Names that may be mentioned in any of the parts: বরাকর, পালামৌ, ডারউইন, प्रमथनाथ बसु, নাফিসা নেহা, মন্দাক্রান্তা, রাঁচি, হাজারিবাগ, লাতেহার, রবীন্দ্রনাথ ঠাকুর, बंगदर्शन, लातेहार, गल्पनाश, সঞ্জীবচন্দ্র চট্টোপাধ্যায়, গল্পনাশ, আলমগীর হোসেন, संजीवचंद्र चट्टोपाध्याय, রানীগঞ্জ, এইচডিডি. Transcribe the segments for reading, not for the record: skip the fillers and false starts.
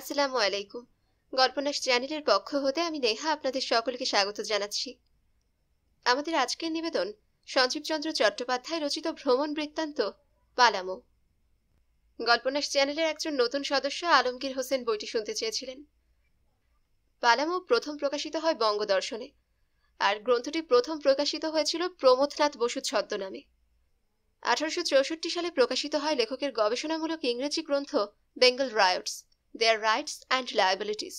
আসসালামু আলাইকুম গল্পনাশ চ্যানেলের পক্ষ হতে আমি নেহা আপনাদের সকলকে স্বাগত জানাচ্ছি। আমাদের আজকের নিবেদন संजीवचंद्र चट्टोपाध्याय रचित भ्रमण वृत्तान्त पालामौ। गल्पनाश চ্যানেলের একজন নতুন সদস্য আলমগীর হোসেন বইটি শুনতে চেয়েছিলেন। পালামৌ प्रथम प्रकाशित হয় बंगदर्शने और ग्रंथটি प्रथम प्रकाशित হয়েছিল प्रमथनाथ बसु ছদ্মনামে। 1864 साले प्रकाशित হয় लेखकेর গবেষণামূলক ইংরেজি গ্রন্থ Bengal riots their rights and liabilities.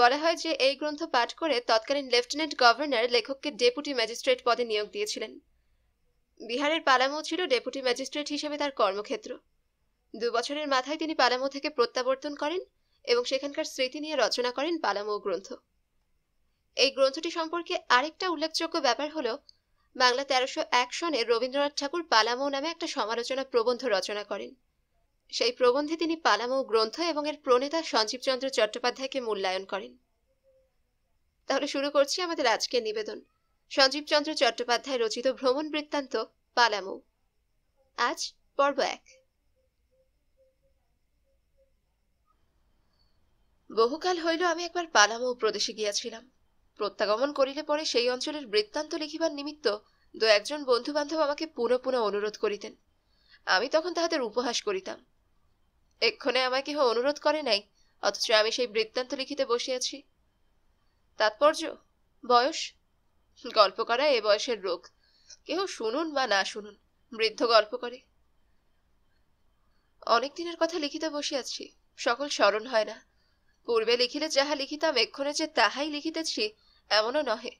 বলা হয় যে এই গ্রন্থ পাঠ করে তৎকালীন লেফটেন্যান্ট গভর্নর লেখককে ডেপুটি ম্যাজিস্ট্রেট পদে নিয়োগ দিয়েছিলেন। বিহারের পালামৌ ছিল ডেপুটি ম্যাজিস্ট্রেট হিসেবে তার কর্মক্ষেত্র। 2 বছরের মাথায় তিনি পালামৌ থেকে প্রত্যাবর্তন করেন এবং সেখানকার স্মৃতি নিয়ে রচনা করেন পালামৌ গ্রন্থ। এই গ্রন্থটি সম্পর্কে আরেকটা উল্লেখযোগ্য ব্যাপার হলো বাংলা 1301 সনে রবীন্দ্রনাথ ঠাকুর পালামৌ নামে একটা সমালোচনা প্রবন্ধ রচনা করেন। সেই প্রবন্ধে তিনি পালামৌ গ্রন্থ এবং এর প্রণেতা সঞ্জীবচন্দ্র চট্টোপাধ্যায়কে মূল্যায়ন করেন। তাহলে শুরু করছি আমাদের আজকের নিবেদন সঞ্জীবচন্দ্র চট্টোপাধ্যায় রচিত ভ্রমণ বৃত্তান্ত পালামৌ। আজ পর্ব 1। বহুকাল হইল আমি একবার পালামৌ প্রদেশে গিয়াছিলাম। প্রত্যাগমন করিলে পরে সেই অঞ্চলের বৃত্তান্ত লিখিবার নিমিত্ত 2-1 বন্ধুবান্ধব আমাকে পুনঃ পুনঃ অনুরোধ করিতেন। আমি তখন তাহাদের উপহাস করিতাম। এক্ষণে আমাকে কেহ অনুরোধ করে নাই, অথচ আমি সেই বৃত্তান্ত লিখিতে বসিয়াছি। তাৎপর্য বয়স, গল্প করা এ বয়সের রোগ। কেহ শুনুন বা না শুনুন, বৃদ্ধ গল্প করে। অনেক দিনের কথা লিখিতে বসিয়াছি, সকল স্মরণ হয় না। পূর্বে লিখিলে যাহা লিখিতাম এক্ষণে যে তাহাই লিখিতেছি এমনও নহে।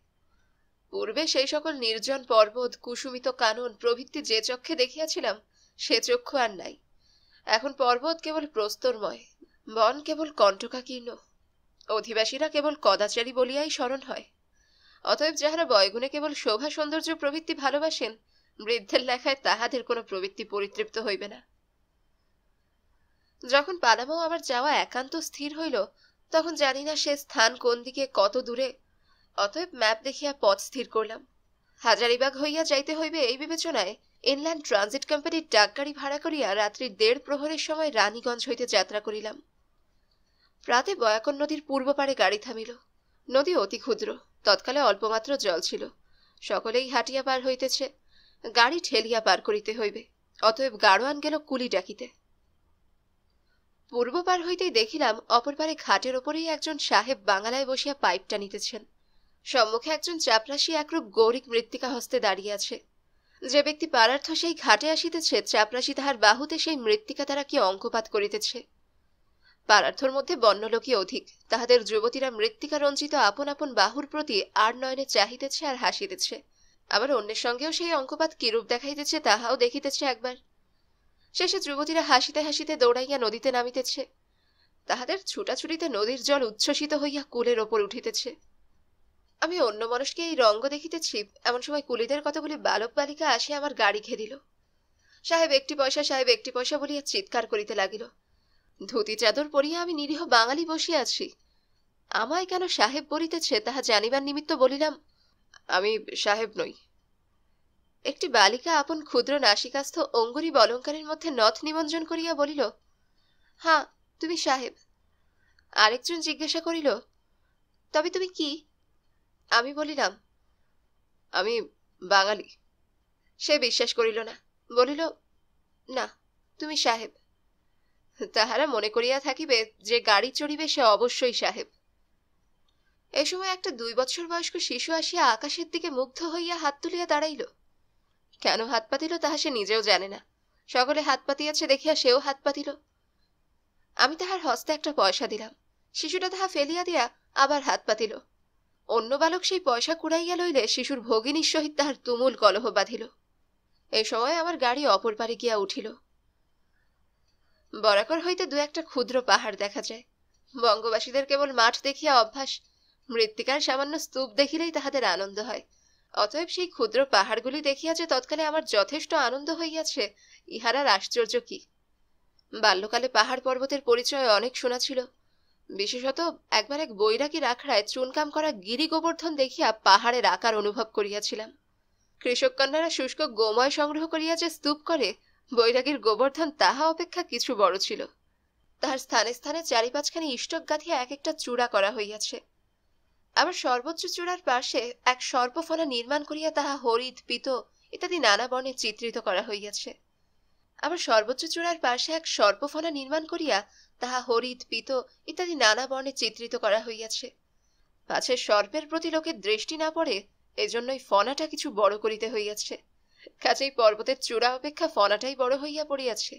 পূর্বে সেই সকল নির্জন পর্বত, কুসুমিত কানন প্রভৃতি যে চক্ষে দেখিয়াছিলাম সে চক্ষু আর নাই। এখন পর্বত কেবল প্রস্তরময়, বন কেবল কণ্টকাকীর্ণ, অধিবাসীরা কেবল কদাচারী বলিয়াই স্মরণ হয়। অতএব যাহারা বয়গুণে কেবল শোভা সৌন্দর্য প্রভৃতি ভালোবাসেন, বৃদ্ধের লেখায় তাহাদের কোনো প্রবৃত্তি পরিতৃপ্ত হইবে না। যখন পালামৌ আমার যাওয়া একান্ত স্থির হইল, তখন জানি না সে স্থান কোন দিকে, কত দূরে। অতএব ম্যাপ দেখিয়া পথ স্থির করলাম। হাজারিবাগ হইয়া যাইতে হইবে এই বিবেচনায় ইনল্যান্ড ট্রানজিট কোম্পানির ডাকগাড়ি ভাড়া করিয়া রাত্রি 1:30 সময় রানীগঞ্জ হইতে যাত্রা করিলাম। প্রাতে বয়াকন নদীর পূর্ব পারে গাড়ি থামিল। নদী অতি ক্ষুদ্র, তৎকালে অল্পমাত্র জল ছিল। সকলেই হাঁটিয়া পার হইতেছে, গাড়ি ঠেলিয়া পার করিতে হইবে। অতএব গাড়োয়ান গেল কুলি ডাকিতে। পূর্ব পার হইতেই দেখিলাম অপর পারে ঘাটের ওপরেই একজন সাহেব বাংলায় বসিয়া পাইপ টানিতেছেন। সম্মুখে একজন চাপরাশি একরূপ গৌরিক মৃত্তিকা হস্তে দাঁড়িয়ে আছে। যে ব্যক্তি পারার্থ সেই ঘাটে আসিতেছে, চাপরাশি তাহার বাহুতে সেই মৃত্তিকা দ্বারা কি অঙ্কপাত করিতেছে। পারার্থর মধ্যে বন্যলোকই অধিক। তাহাদের যুবতীরা মৃত্তিকা রঞ্জিত আপন আপন বাহুর প্রতি আর নয়নে চাহিতেছে আর হাসিতেছে। আবার অন্যের সঙ্গেও সেই অঙ্কপাত কিরূপ দেখাইতেছে তাহাও দেখিতেছে একবার। শেষে যুবতীরা হাসিতে হাসিতে দৌড়াইয়া নদীতে নামিতেছে। তাহাদের ছুটাছুটিতে নদীর জল উচ্ছ্বসিত হইয়া কুলের ওপর উঠিতেছে। আমি অন্যমনস্কে এই রঙ্গ দেখিতেছি, এমন সময় কুলিদের কতগুলি বালক বালিকা আসিয়া আমার গাড়ি ঘেরিল। সাহেব একটি পয়সা, সাহেব একটি পয়সা বলিয়া চিৎকার করিতে লাগিল। ধুতি চাদর পরিয়া আমি নিরীহ বাঙালি বসিয়া আছি, আমায় কেন সাহেব বলিতেছে তাহা জানিবার নিমিত্ত বলিলাম, আমি সাহেব নই। একটি বালিকা আপন ক্ষুদ্র নাসিকাস্থ অঙ্গুরি বলঙ্কারের মধ্যে নথ নিমঞ্জন করিয়া বলিল, হ্যাঁ তুমি সাহেব। আরেকজন জিজ্ঞাসা করিল, তবে তুমি কি? আমি বলিলাম, আমি বাঙালি। সে বিশ্বাস করিল না, বলিল, না তুমি সাহেব। তাহারা মনে করিয়া থাকিবে যে গাড়ি চড়িবে সে অবশ্যই সাহেব। এই সময় একটা 2 বছর বয়স্ক শিশু আসিয়া আকাশের দিকে মুগ্ধ হইয়া হাত তুলিয়া দাঁড়াইল। কেন হাত পাতিল তাহা সে নিজেও জানে না। সকলে হাত পাতিয়াছে দেখিয়া সেও হাত পাতিল। আমি তাহার হস্তে একটা পয়সা দিলাম, শিশুটা তাহা ফেলিয়া দিয়া আবার হাত পাতিল। অন্য বালক সেই পয়সা কুড়াইয়া লইলে শিশুর ভগিনীর সহিত তাহার তুমুল কলহ বাঁধিল। এই সময় আমার গাড়ি অপর পারে গিয়া উঠিল। বরাকর হইতে 2-1 ক্ষুদ্র পাহাড় দেখা যায়। বঙ্গবাসীদের কেবল মাঠ দেখিয়া অভ্যাস, মৃত্তিকার সামান্য স্তূপ দেখিলেই তাহাদের আনন্দ হয়। অতএব সেই ক্ষুদ্র পাহাড়গুলি দেখিয়া যে তৎকালে আমার যথেষ্ট আনন্দ হইয়াছে, ইহার আর আশ্চর্য কি। বাল্যকালে পাহাড় পর্বতের পরিচয় অনেক শোনা ছিল। বিশেষত একবার এক বৈরাগীর আখড়ায় চুনকাম করা গিরি গোবর্ধন দেখিয়া পাহাড়ের আকার অনুভব করিয়াছিলাম। কৃষককন্যারা শুষ্ক গোময় সংগ্রহ করিয়া যে স্তূপ করে, বৈরাগীর গোবর্ধন তাহা অপেক্ষা কিছু বড় ছিল। তাহার স্থানে স্থানে চারিপাঁচখানি ইষ্টক গাঁথিয়া এক একটা চূড়া করা হইয়াছে। আবার সর্বোচ্চ চূড়ার পাশে এক সর্পফলা নির্মাণ করিয়া তাহা হরিৎ পিত ইত্যাদি নানা বর্ণে চিত্রিত করা হইয়াছে। আবার সর্বোচ্চ চূড়ার পাশে এক সর্পফলা নির্মাণ করিয়া তাহা হরিৎ পিত ইত্যাদি নানা বর্ণে চিত্রিত করা হইয়াছে। পাছে সর্পের প্রতি লোকের দৃষ্টি না পড়ে, এজন্যই ফনাটা কিছু বড় করিতে হইয়াছে। কাজেই পর্বতের চূড়া অপেক্ষা ফনাটাই বড় হইয়া পড়িয়াছে।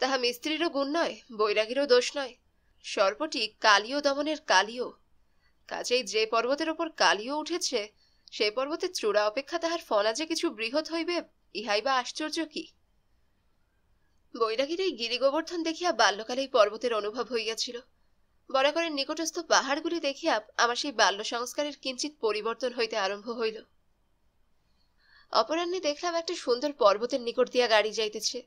তাহা মিস্ত্রিরও গুণ নয়, বৈরাগীরও দোষ নয়। সর্পটি কালীয় দমনের কালীয়। কাজেই যে পর্বতের ওপর কালীয় উঠেছে, সে পর্বতের চূড়া অপেক্ষা তাহার ফনা যে কিছু বৃহৎ হইবে, ইহাই বা আশ্চর্য কি? বৈরাগীর এই গিরিগোবর্ধন দেখিয়া বাল্যকালেই পর্বতের অনুভব হইয়াছিল। বরাকরের নিকটস্থ পাহাড়গুলি দেখিয়া আমার সেই বাল্য সংস্কারের কিঞ্চিত পরিবর্তন হইতে আরম্ভ হইল। অপরাহ্নে দেখলাম একটা সুন্দর পর্বতের নিকট দিয়া গাড়ি যাইতেছে।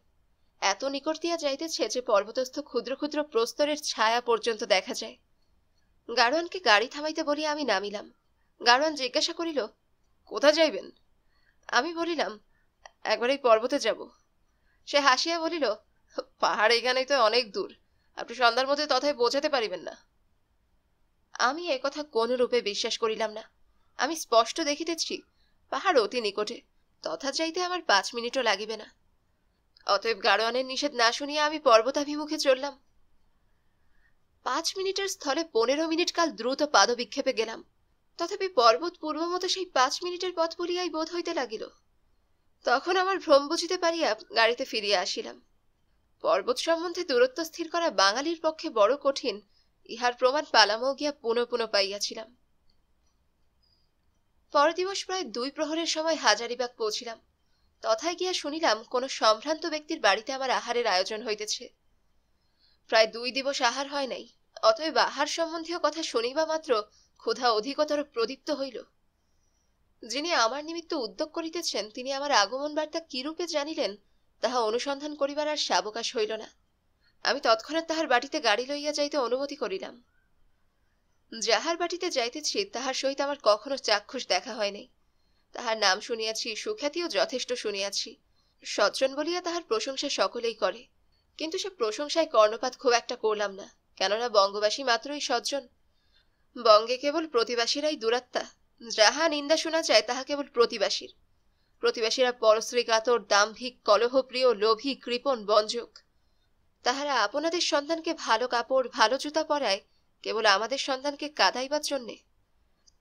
এত নিকট দিয়া যাইতেছে যে পর্বতস্থ ক্ষুদ্র ক্ষুদ্র প্রস্তরের ছায়া পর্যন্ত দেখা যায়। গাড়োয়ানকে গাড়ি থামাইতে বলিয়া আমি নামিলাম। গাড়োয়ান জিজ্ঞাসা করিল, কোথা যাইবেন? আমি বলিলাম, একবার এই পর্বতে যাব। সে হাসিয়া বলিল, পাহাড় এখানেই তো অনেক দূর, আপনি সন্ধ্যার মধ্যে তথায় পৌঁছাতে পারিবেন না। আমি এ কথা কোনরূপে বিশ্বাস করিলাম না। আমি স্পষ্ট দেখিতেছি পাহাড় অতি নিকটে, তথা যাইতে আমার 5 মিনিটও লাগিবে না। অতএব গাড়োয়ানের নিষেধ না শুনিয়া আমি পর্বতাভিমুখে চললাম। 5 মিনিটের স্থলে 15 মিনিট কাল দ্রুত পাদবিক্ষেপে গেলাম, তথাপি পর্বত পূর্বমতো সেই 5 মিনিটের পথ বলিয়াই বোধ হইতে লাগিল। তখন আমার ভ্রম বুঝিতে পারিয়া গাড়িতে ফিরিয়া আসিলাম। পর্বত সম্বন্ধে দূরত্ব স্থির করা বাঙালির পক্ষে বড় কঠিন, ইহার প্রমাণ পালামৌ গিয়া পুনঃ পুনঃ পাইয়াছিলাম। পরদিবস প্রায় 2 প্রহরের সময় হাজারিবাগ পৌঁছিলাম। তথায় গিয়া শুনিলাম কোনো সম্ভ্রান্ত ব্যক্তির বাড়িতে আমার আহারের আয়োজন হইতেছে। প্রায় 2 দিবস আহার হয় নাই, অতএব আহার সম্বন্ধীয় কথা শুনিবা মাত্র ক্ষুধা অধিকতর প্রদীপ্ত হইল। যিনি আমার নিমিত্ত উদ্যোগ করিতেছেন তিনি আমার আগমন বার্তা কিরূপে জানিলেন তাহা অনুসন্ধান করিবার আর সাবকাশ হইল না। আমি তৎক্ষণাৎ তাহার বাটিতে গাড়ি লইয়া যাইতে অনুমতি করিলাম। যাহার বাটিতে যাইতেছি তাহার সহিত আমার কখনো চাক্ষুষ দেখা হয় নাই। তাহার নাম শুনিয়াছি, সুখ্যাতিও যথেষ্ট শুনিয়াছি। সজ্জন বলিয়া তাহার প্রশংসা সকলেই করে, কিন্তু সে প্রশংসায় কর্ণপাত খুব একটা করলাম না, কেননা বঙ্গবাসী মাত্রই সজ্জন। বঙ্গে কেবল প্রতিবাসীরাই দুরাত্মা, যাহা নিন্দা শোনা যায় তাহা কেবল প্রতিবাসীর। প্রতিবাসীরা পরশ্রী কাতর, দাম্ভিক, কলহপ্রিয়, লোভী, কৃপণ, বঞ্জক। তাহারা আপনাদের সন্তানকে ভালো কাপড় ভালো জুতা পরায়, কেবল আমাদের সন্তানকে কাঁদাইবার জন্যে।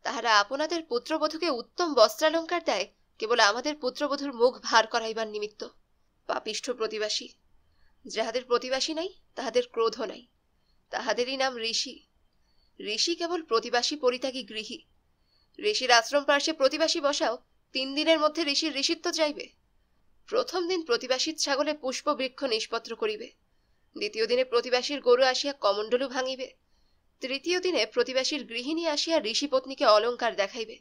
তাহারা আপনাদের পুত্রবধূকে উত্তম বস্ত্রালঙ্কার দেয়, কেবল আমাদের পুত্রবধূর মুখ ভার করাইবার নিমিত্ত। পাপিষ্ঠ প্রতিবাসী। যাহাদের প্রতিবাসী নাই তাহাদের ক্রোধ নাই, তাহাদেরই নাম ঋষি। ঋষি কেবল প্রতিবাসী পরিত্যাগী গৃহী। ঋষির আশ্রম পার্শ্বে প্রতিবাসী বসাও, 3 দিনের মধ্যে ঋষির ঋষিত্ব যাইবে। প্রথম দিন প্রতিবাসীর ছাগলে পুষ্পবৃক্ষ নিষ্পত্র করিবে, দ্বিতীয় দিনে প্রতিবাসীর গরু আসিয়া কমণ্ডলু ভাঙিবে, তৃতীয় দিনে প্রতিবাসীর গৃহিণী আসিয়া ঋষিপত্নীকে অলঙ্কার দেখাইবে।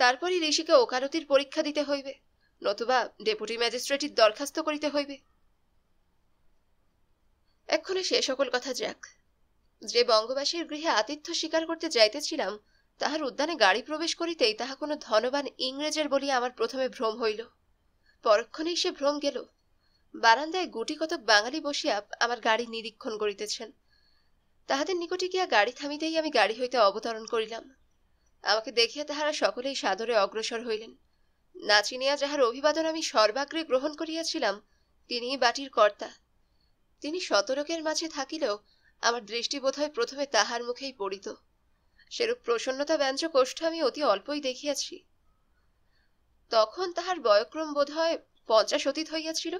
তারপরই ঋষিকে ওকালতির পরীক্ষা দিতে হইবে, নতুবা ডেপুটি ম্যাজিস্ট্রেটির দরখাস্ত করিতে হইবে। এক্ষণে সে সকল কথা যাক। যে বঙ্গবাসীর গৃহে আতিথ্য স্বীকার করতে যাইতেছিলাম তাহার উদ্যানে গাড়ি প্রবেশ করিতেই তাহা কোনো ধনবান ইংরেজের বলিয়া আমার প্রথমে ভ্রম হইল। পরক্ষণেই সে ভ্রম গেল। বারান্দায় গুটি কতক বাঙালি বসিয়া আমার গাড়ি নিরীক্ষণ করিতেছেন। তাহাদের নিকটে গিয়া গাড়ি থামিতেই আমি গাড়ি হইতে অবতরণ করিলাম। আমাকে দেখিয়া তাহারা সকলেই সাদরে অগ্রসর হইলেন। না চিনিয়া যাহার অভিবাদন আমি সর্বাগ্রে গ্রহণ করিয়াছিলাম তিনিই বাটির কর্তা। তিনি শতলোকের মাঝে থাকিলেও আমার দৃষ্টি বোধ হয় প্রথমে তাহার মুখেই পড়িত। সেরূপ প্রসন্নতা ব্যঞ্জক ওষ্ঠ আমি অতি অল্পই দেখিয়াছি। তখন তাহার বয়ক্রম বোধ হয় 50 অতীত হইয়াছিল।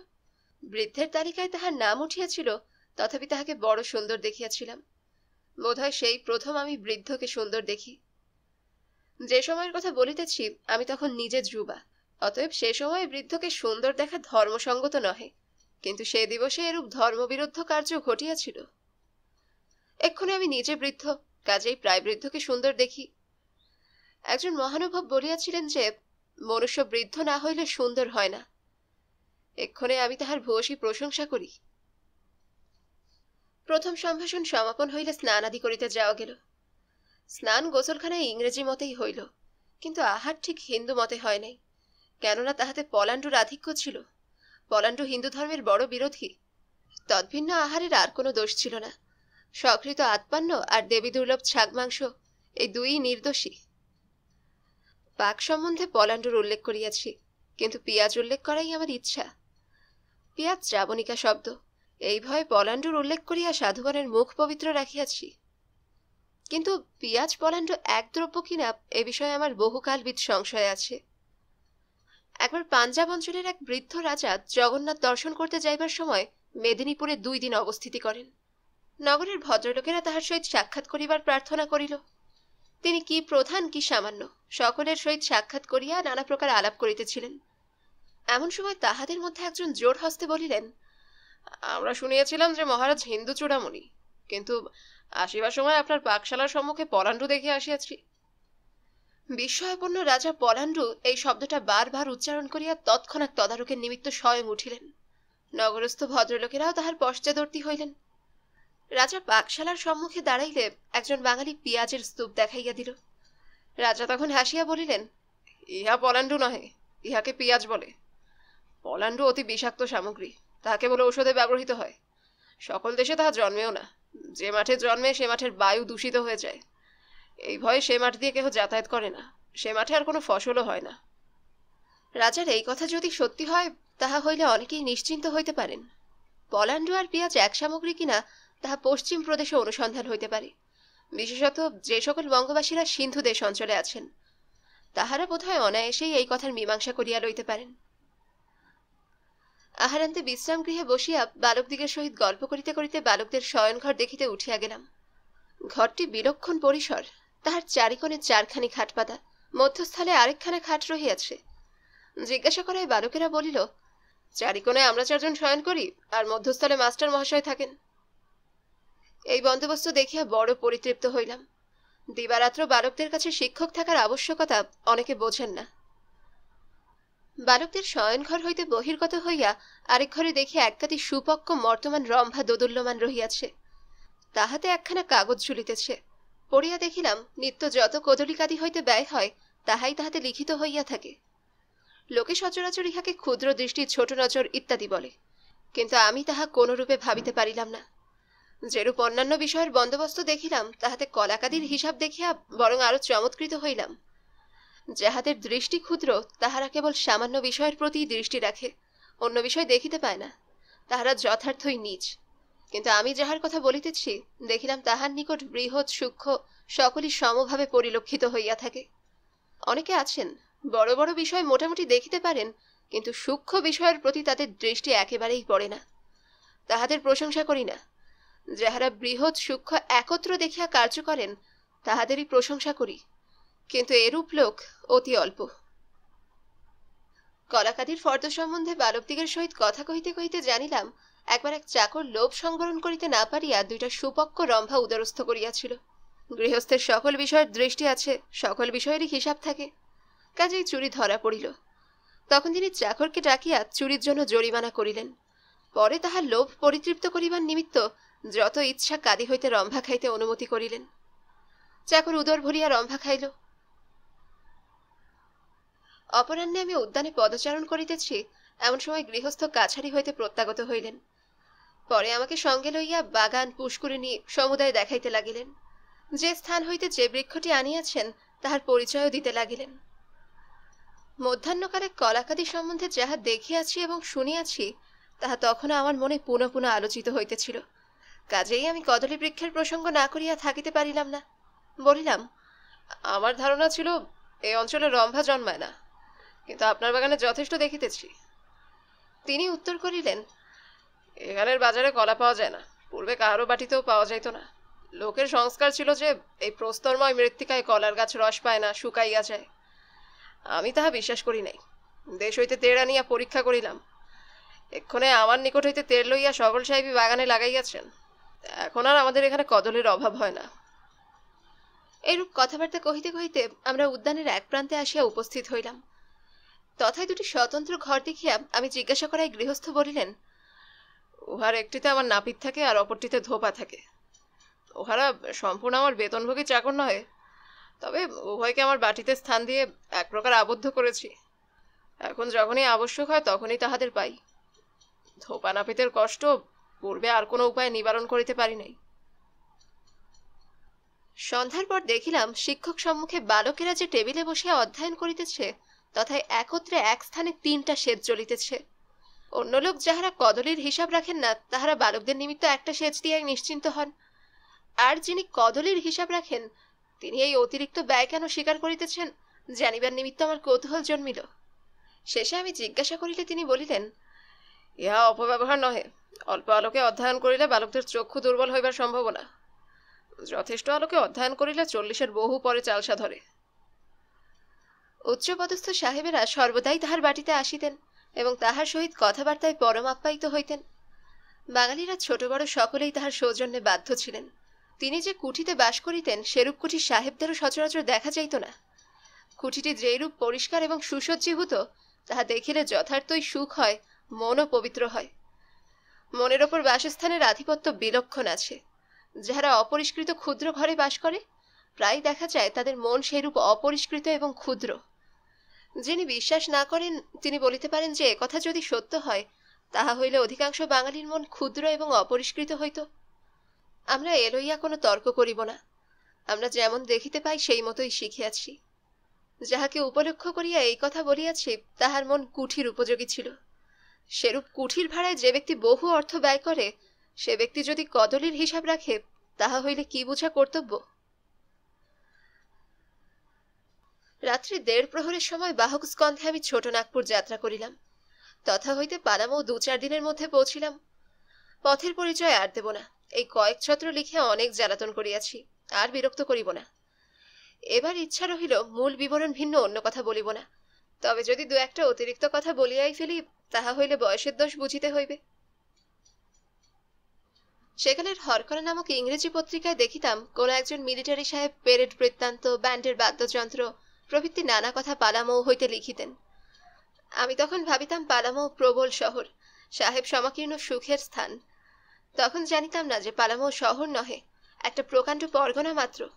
বৃদ্ধের তালিকায় তাহার নাম উঠিয়াছিল, তথাপি তাহাকে বড় সুন্দর দেখিয়াছিলাম। বোধ হয় সেই প্রথম আমি বৃদ্ধকে সুন্দর দেখি। যে সময়ের কথা বলিতেছি আমি তখন নিজে যুবা, অতএব সে সময়ে বৃদ্ধকে সুন্দর দেখা ধর্মসঙ্গত নহে, কিন্তু সে দিবসে এরূপ ধর্মবিরুদ্ধ কার্য ঘটিয়াছিল। এক্ষণে আমি নিজে বৃদ্ধ, কাজেই প্রায় বৃদ্ধকে সুন্দর দেখি। একজন মহানুভব বলিয়াছিলেন যে মনুষ্য বৃদ্ধ না হইলে সুন্দর হয় না। এক্ষণে আমি তাহার ভূয়সী প্রশংসা করি। প্রথম সম্ভাষণ সমাপন হইলে স্নান আদি করিতে যাওয়া গেল। স্নান গোসলখানায় ইংরেজি মতেই হইল, কিন্তু আহার ঠিক হিন্দু মতে হয় নাই, কেননা তাহাতে পলাণ্ডুর আধিক্য ছিল। পলাণ্ডু হিন্দু ধর্মের বড় বিরোধী। तद्भिन्न आहारेर आर कोनो दोष छिलो ना। सकृत आत्मान्न और देवी दुर्लभ शाकमांस ए दुई निर्दोषी। पाक सम्बन्धे पलाण्डुर उल्लेख करियाछि, किन्तु पियाज उल्लेख कराई आमार इच्छा। पियाज श्रावणिका शब्द एई भये पलाण्डुर उल्लेख करिया साधुगणेर मुख पवित्र राखियाछि, किन्तु पियाज पलाण्डु एक द्रव्य किना ए विषये आमार बहुकालविद संशय आछे। एकबार पांजाब अंचलेर एक वृद्ध राजा जगन्नाथ दर्शन करते जाइबार समय मेदिनीपुरे दुई दिन अवस्थिति करेन। नगरेर भद्रलोकेरा ताहार सहित साक्षात् करिबार प्रार्थना करिल। तिनि कि प्रधान कि सामान्य सकलेर सहित साक्षात् करिया नाना प्रकार आलाप करितेछिलेन। एमन समय ताहादेर मध्ये एकजन जोर हस्ते बलिलेन, आमरा शुनियाछिलाम जे महाराज हिंदू चूड़ामणि, किन्तु आशिबार समय आपनार पाकशालार सम्मुखे पलाण्डु देखिया आसियाछि। विस्मयपूर्ण राजा पलाण्डु एई शब्दटा बार बार उच्चारण करिया तत्क्षणात् तदारकेर निमित्त स्वयं उठिलेन। नगरस्थ भद्रलोकेराओ ताहार पश्चादवर्ती हइलेन। राजा पाकशालार सम्मुखे दाड़ाइले एकजन बांगाली पियाजेर स्तूप देखाइया दिल। राजा तखन हासिया बलिलेन, इहा पलाण्डु नहे, इहाके पियाज बोले। पलाण्डु अति विषाक्त सामग्री, ताहाके बोले औषधे व्यवहृत हय। सकल देशे ताहा जन्मेओ ना, जे माठे जन्मे से माठेर वायु दूषित हये जाय। एई भये से माठ दिये केउ यातायात करे ना, से माठे आर कोनो फसलो हय ना। राजार एई कथा जदि सत्यि हय ताहा हइले अनेकेई निश्चिन्त हइते पारेन। पलाण्डु आर पियाज एक सामग्री किना ताहा पश्चिम प्रदेशे अनुसंधान हইতে পারে। विशेषत जे सकल बंगबासीरा सिंधु देश अंचले आছেন তাহারা বোধহয় অনায়াসেই এই কথার মীমাংসা করিয়া লইতে পারেন। আহারান্তে বিশ্রাম গৃহে বসিয়া বালকদিগের সহিত গল্প করিতে করিতে বালকদের শয়নঘর দেখিতে উঠিয়া গেলাম। ঘরটি বিলক্ষণ পরিসর, তাহার চারিকোণে চারখানি খাট পাতা, মধ্যস্থলে আরেকখানা খাট রহিয়াছে। জিজ্ঞাসা করায় বালকেরা বলিল, চারিকোণে আমরা চারজন শয়ন করি, আর মধ্যস্থলে মাস্টার মহাশয় থাকেন। এই বন্দোবস্ত দেখিয়া বড় পরিতৃপ্ত হইলাম। দিবারাত্র বালকদের কাছে শিক্ষক থাকার আবশ্যকতা অনেকে বোঝেন না। বালকদের শয়নঘর হইতে বহির্গত হইয়া আরেক ঘরে দেখিয়া একগাদি সুপক্ক মর্তমান রম্ভা দোদুল্যমান রহিয়াছে। তাহাতে একখানা কাগজ ঝুলিতেছে। পড়িয়া দেখিলাম নিত্য যত কদলিকাদি হইতে ব্যয় হয় তাহাই তাহাতে লিখিত হইয়া থাকে। লোকে সচরাচর ইহাকে ক্ষুদ্র দৃষ্টি, ছোট নজর ইত্যাদি বলে, কিন্তু আমি তাহা কোনরূপে ভাবিতে পারিলাম না। যেরূপ অন্যান্য বিষয়ের বন্দোবস্ত দেখিলাম তাহাতে কলাকাদির হিসাব দেখিয়া বরং আরো চমৎকৃত হইলাম। যাহাদের দৃষ্টি ক্ষুদ্র তাহারা কেবল সামান্য বিষয়ের প্রতি দৃষ্টি রাখে, অন্য বিষয় দেখিতে পায় না, তাহারা যথার্থই নীচ। কিন্তু আমি যাহার কথা বলিতেছি দেখিলাম তাহার নিকট বৃহৎ সূক্ষ্ম সকলই সমভাবে পরিলক্ষিত হইয়া থাকে। অনেকে আছেন বড় বড় বিষয় মোটামুটি দেখিতে পারেন, কিন্তু সূক্ষ্ম বিষয়ের প্রতি তাদের দৃষ্টি একেবারেই পড়ে না। তাহাদের প্রশংসা করি না, যাহারা বৃহৎ সূক্ষ্ম একত্র দেখিয়া কার্য করেন তাহাদেরই প্রশংসা করি, কিন্তু এরূপ লোক অতি অল্প। কলাকাদির ফর্দ সম্বন্ধে বালকদিগের সহিত কথা কহিতে কহিতে জানিলাম একবার এক চাকর লোভ সংবরণ করিতে না পারিয়া দুইটা সুপক্ষ রম্ভা উদারস্থ করিয়াছিল। গৃহস্থের সকল বিষয়ের দৃষ্টি আছে, সকল বিষয়েরই হিসাব থাকে, কাজেই চুরি ধরা পড়িল। তখন তিনি চাকরকে ডাকিয়া চুরির জন্য জরিমানা করিলেন। পরে তাহার লোভ পরিতৃপ্ত করিবার নিমিত্ত যত ইচ্ছা কাদি হইতে রম্ভা খাইতে অনুমতি করিলেন। চাকর উদর ভরিয়া রম্ভা খাইল। অপরাহ্নে আমি উদ্যানে পদচারণ করিতেছি, এমন সময় গৃহস্থ কাছারি হইতে প্রত্যাগত হইলেন। পরে আমাকে সঙ্গে লইয়া বাগান পুষ্করিণী সমুদায় দেখাইতে লাগিলেন। যে স্থান হইতে যে বৃক্ষটি আনিয়াছেন তাহার পরিচয়ও দিতে লাগিলেন। মধ্যাহ্নকালে কলাকাদি সম্বন্ধে যাহা দেখিয়াছি এবং শুনিয়াছি তাহা তখনও আমার মনে পুনঃ পুনঃ আলোচিত হইতেছিল। কাজেই আমি কদলী বৃক্ষের প্রসঙ্গ না করিয়া থাকিতে পারিলাম না। বলিলাম, আমার ধারণা ছিল এই অঞ্চলে রম্ভা জন্মায় না, কিন্তু আপনার বাগানে যথেষ্ট দেখিতেছি। তিনি উত্তর করিলেন, এখানের বাজারে কলা পাওয়া যায় না, পূর্বে কাহারও বাটিতেও পাওয়া যাইত না। লোকের সংস্কার ছিল যে এই প্রস্তরময় মৃত্তিকায় কলার গাছ রস পায় না, শুকাইয়া যায়। আমি তাহা বিশ্বাস করি নাই। দেশ হইতে তেড় আনিয়া পরীক্ষা করিলাম। এক্ষণে আমার নিকট হইতে তেড় লইয়া সবল সাহেবী বাগানে লাগাইয়াছেন। এখন আর আমাদের এখানে কদলের অভাব হয় না। এইরূপ কথাবার্তা কহিতে কহিতে আমরা উদ্যানের এক প্রান্তে আসিয়া উপস্থিত হইলাম। তথায় দুটি স্বতন্ত্র ঘর দেখিয়া আমি জিজ্ঞাসা করায় গৃহস্থ বলিলেন, উহার একটিতে আমার নাপিত থাকে আর অপরটিতে ধোপা থাকে। উহারা সম্পূর্ণ আমার বেতনভোগী চাকর নয়, তবে উভয়কে আমার বাটিতে স্থান দিয়ে এক প্রকার আবদ্ধ করেছি। এখন যখনই আবশ্যক হয় তখনই তাহাদের পাই। ধোপা নাপিতের কষ্ট पूर्वे आर कोनो उपाय निवारण करिते पारि नाई। सन्ध्यार पर देखिलाम शिक्षक सम्मुखे बालकेरा जे टेबिले बसिया अध्ययन करितेछे तथा एकत्रे एक स्थाने तीनटा सेज चलितेछे। अन्य लोक जाहारा कदलीर हिसाब राखेन ना ताहारा बालकदेर निमित्त एकटा सेज दियाई निश्चिन्त हन। आर जिनि कदलीर हिसाब राखेन तिनि एई अतिरिक्त व्यय केन स्वीकार करितेछेन जानिबार निमित्त आमार कौतूहल जन्मिल। शेषे आमि जिज्ञासा करिले तिनि बलिलेन, इहा अपव्यवहार नहे, अल्प आलोके अध्ययन करिले बालकदेर चक्षु दुर्बल हइबार सम्भावना, यथेष्ट आलोके अध्ययन करिले 40 एर बहु परे चालसा धरे। उच्चपदस्थ साहेबेरा सर्वदाई ताहार बाटिते आसितेन एबं ताहार सहित कथाबार्ताय परम आप्यायित हइतेन। बांगालीरा छोट बड़ सकलेई ताहार सौजन्ये बाध्य छिलेन। तिनि जे कुठीते बास करितेन सेरूप कुठी साहेबदेरও सचराचर देखा जाइत ना। कुठीटी जेरूप परिष्कार एबं सुसज्जीभूत ताहा देखिले यथार्थई सुख हय, मनो पवित्र हय। मनेर ओपर बासस्थानेर आधिपत्य बिलक्षण आछे। जारा अपरिष्कृत क्षुद्र घरे बास करे प्राय देखा जाय तादेर मन सेरूप अपरिष्कृत एवं क्षुद्र। जिनि विश्वास ना करेन तिनि बलिते पारेन जे एकथा जदि सत्य हय ताहा हइले अधिकांश बांगालीर मन क्षुद्र एवं अपरिष्कृत हइतो। आमरा ए लइया कोनो तर्क करिब ना, आमरा जेमन देखिते पाई सेई मतोई शिखियाछि। जाहाके उपलक्ष्य करिया एई कथा बलियाछि ताहार मन कुठीर उपयोगी छिलो। सेरूप कुठीर भाड़ाय जे व्यक्ति बहु अर्थ व्यय करे से व्यक्ति जदि कदलीर हिसाब राखे ताहा हइले कि बुझा कर्तव्य। रात्रि देड़ प्रहरेर समय बाहक स्कंधे आमि छोट नागपुर यात्रा करिलाम। तथा हइते पालामौ 2-4 दिनेर मध्ये पौंछिलाम। पथेर परिचय आर देब ना, एई कयेक छत्र लिखे अनेक ज्बालातन करियाछि, आर बिरक्त करिब ना। एबार इच्छा रहिल मूल विवरण भिन्न अन्य कथा बलिब ना, तबे जदि दु एकटा अतिरिक्त कथा बलियाई फेलि ताहा हइले बयसेर दोष बुझिते हइबे। सेकालेर हरकरा नामक इंग्रेजी पत्रिकाय देखिताम कोनो एकजन मिलिटारि साहेब पेरेड वृत्तान्त, बैंडेर वाद्ययंत्र प्रभृति नाना कथा पालामौ हइते लिखितेन। आमि तखन भाबिताम पालामौ प्रबल शहर, साहेब समाकीर्ण सुखेर स्थान। तखन जानिताम ना जे पालामौ शहर नहे, एकटा प्रकांड परगना मात्र।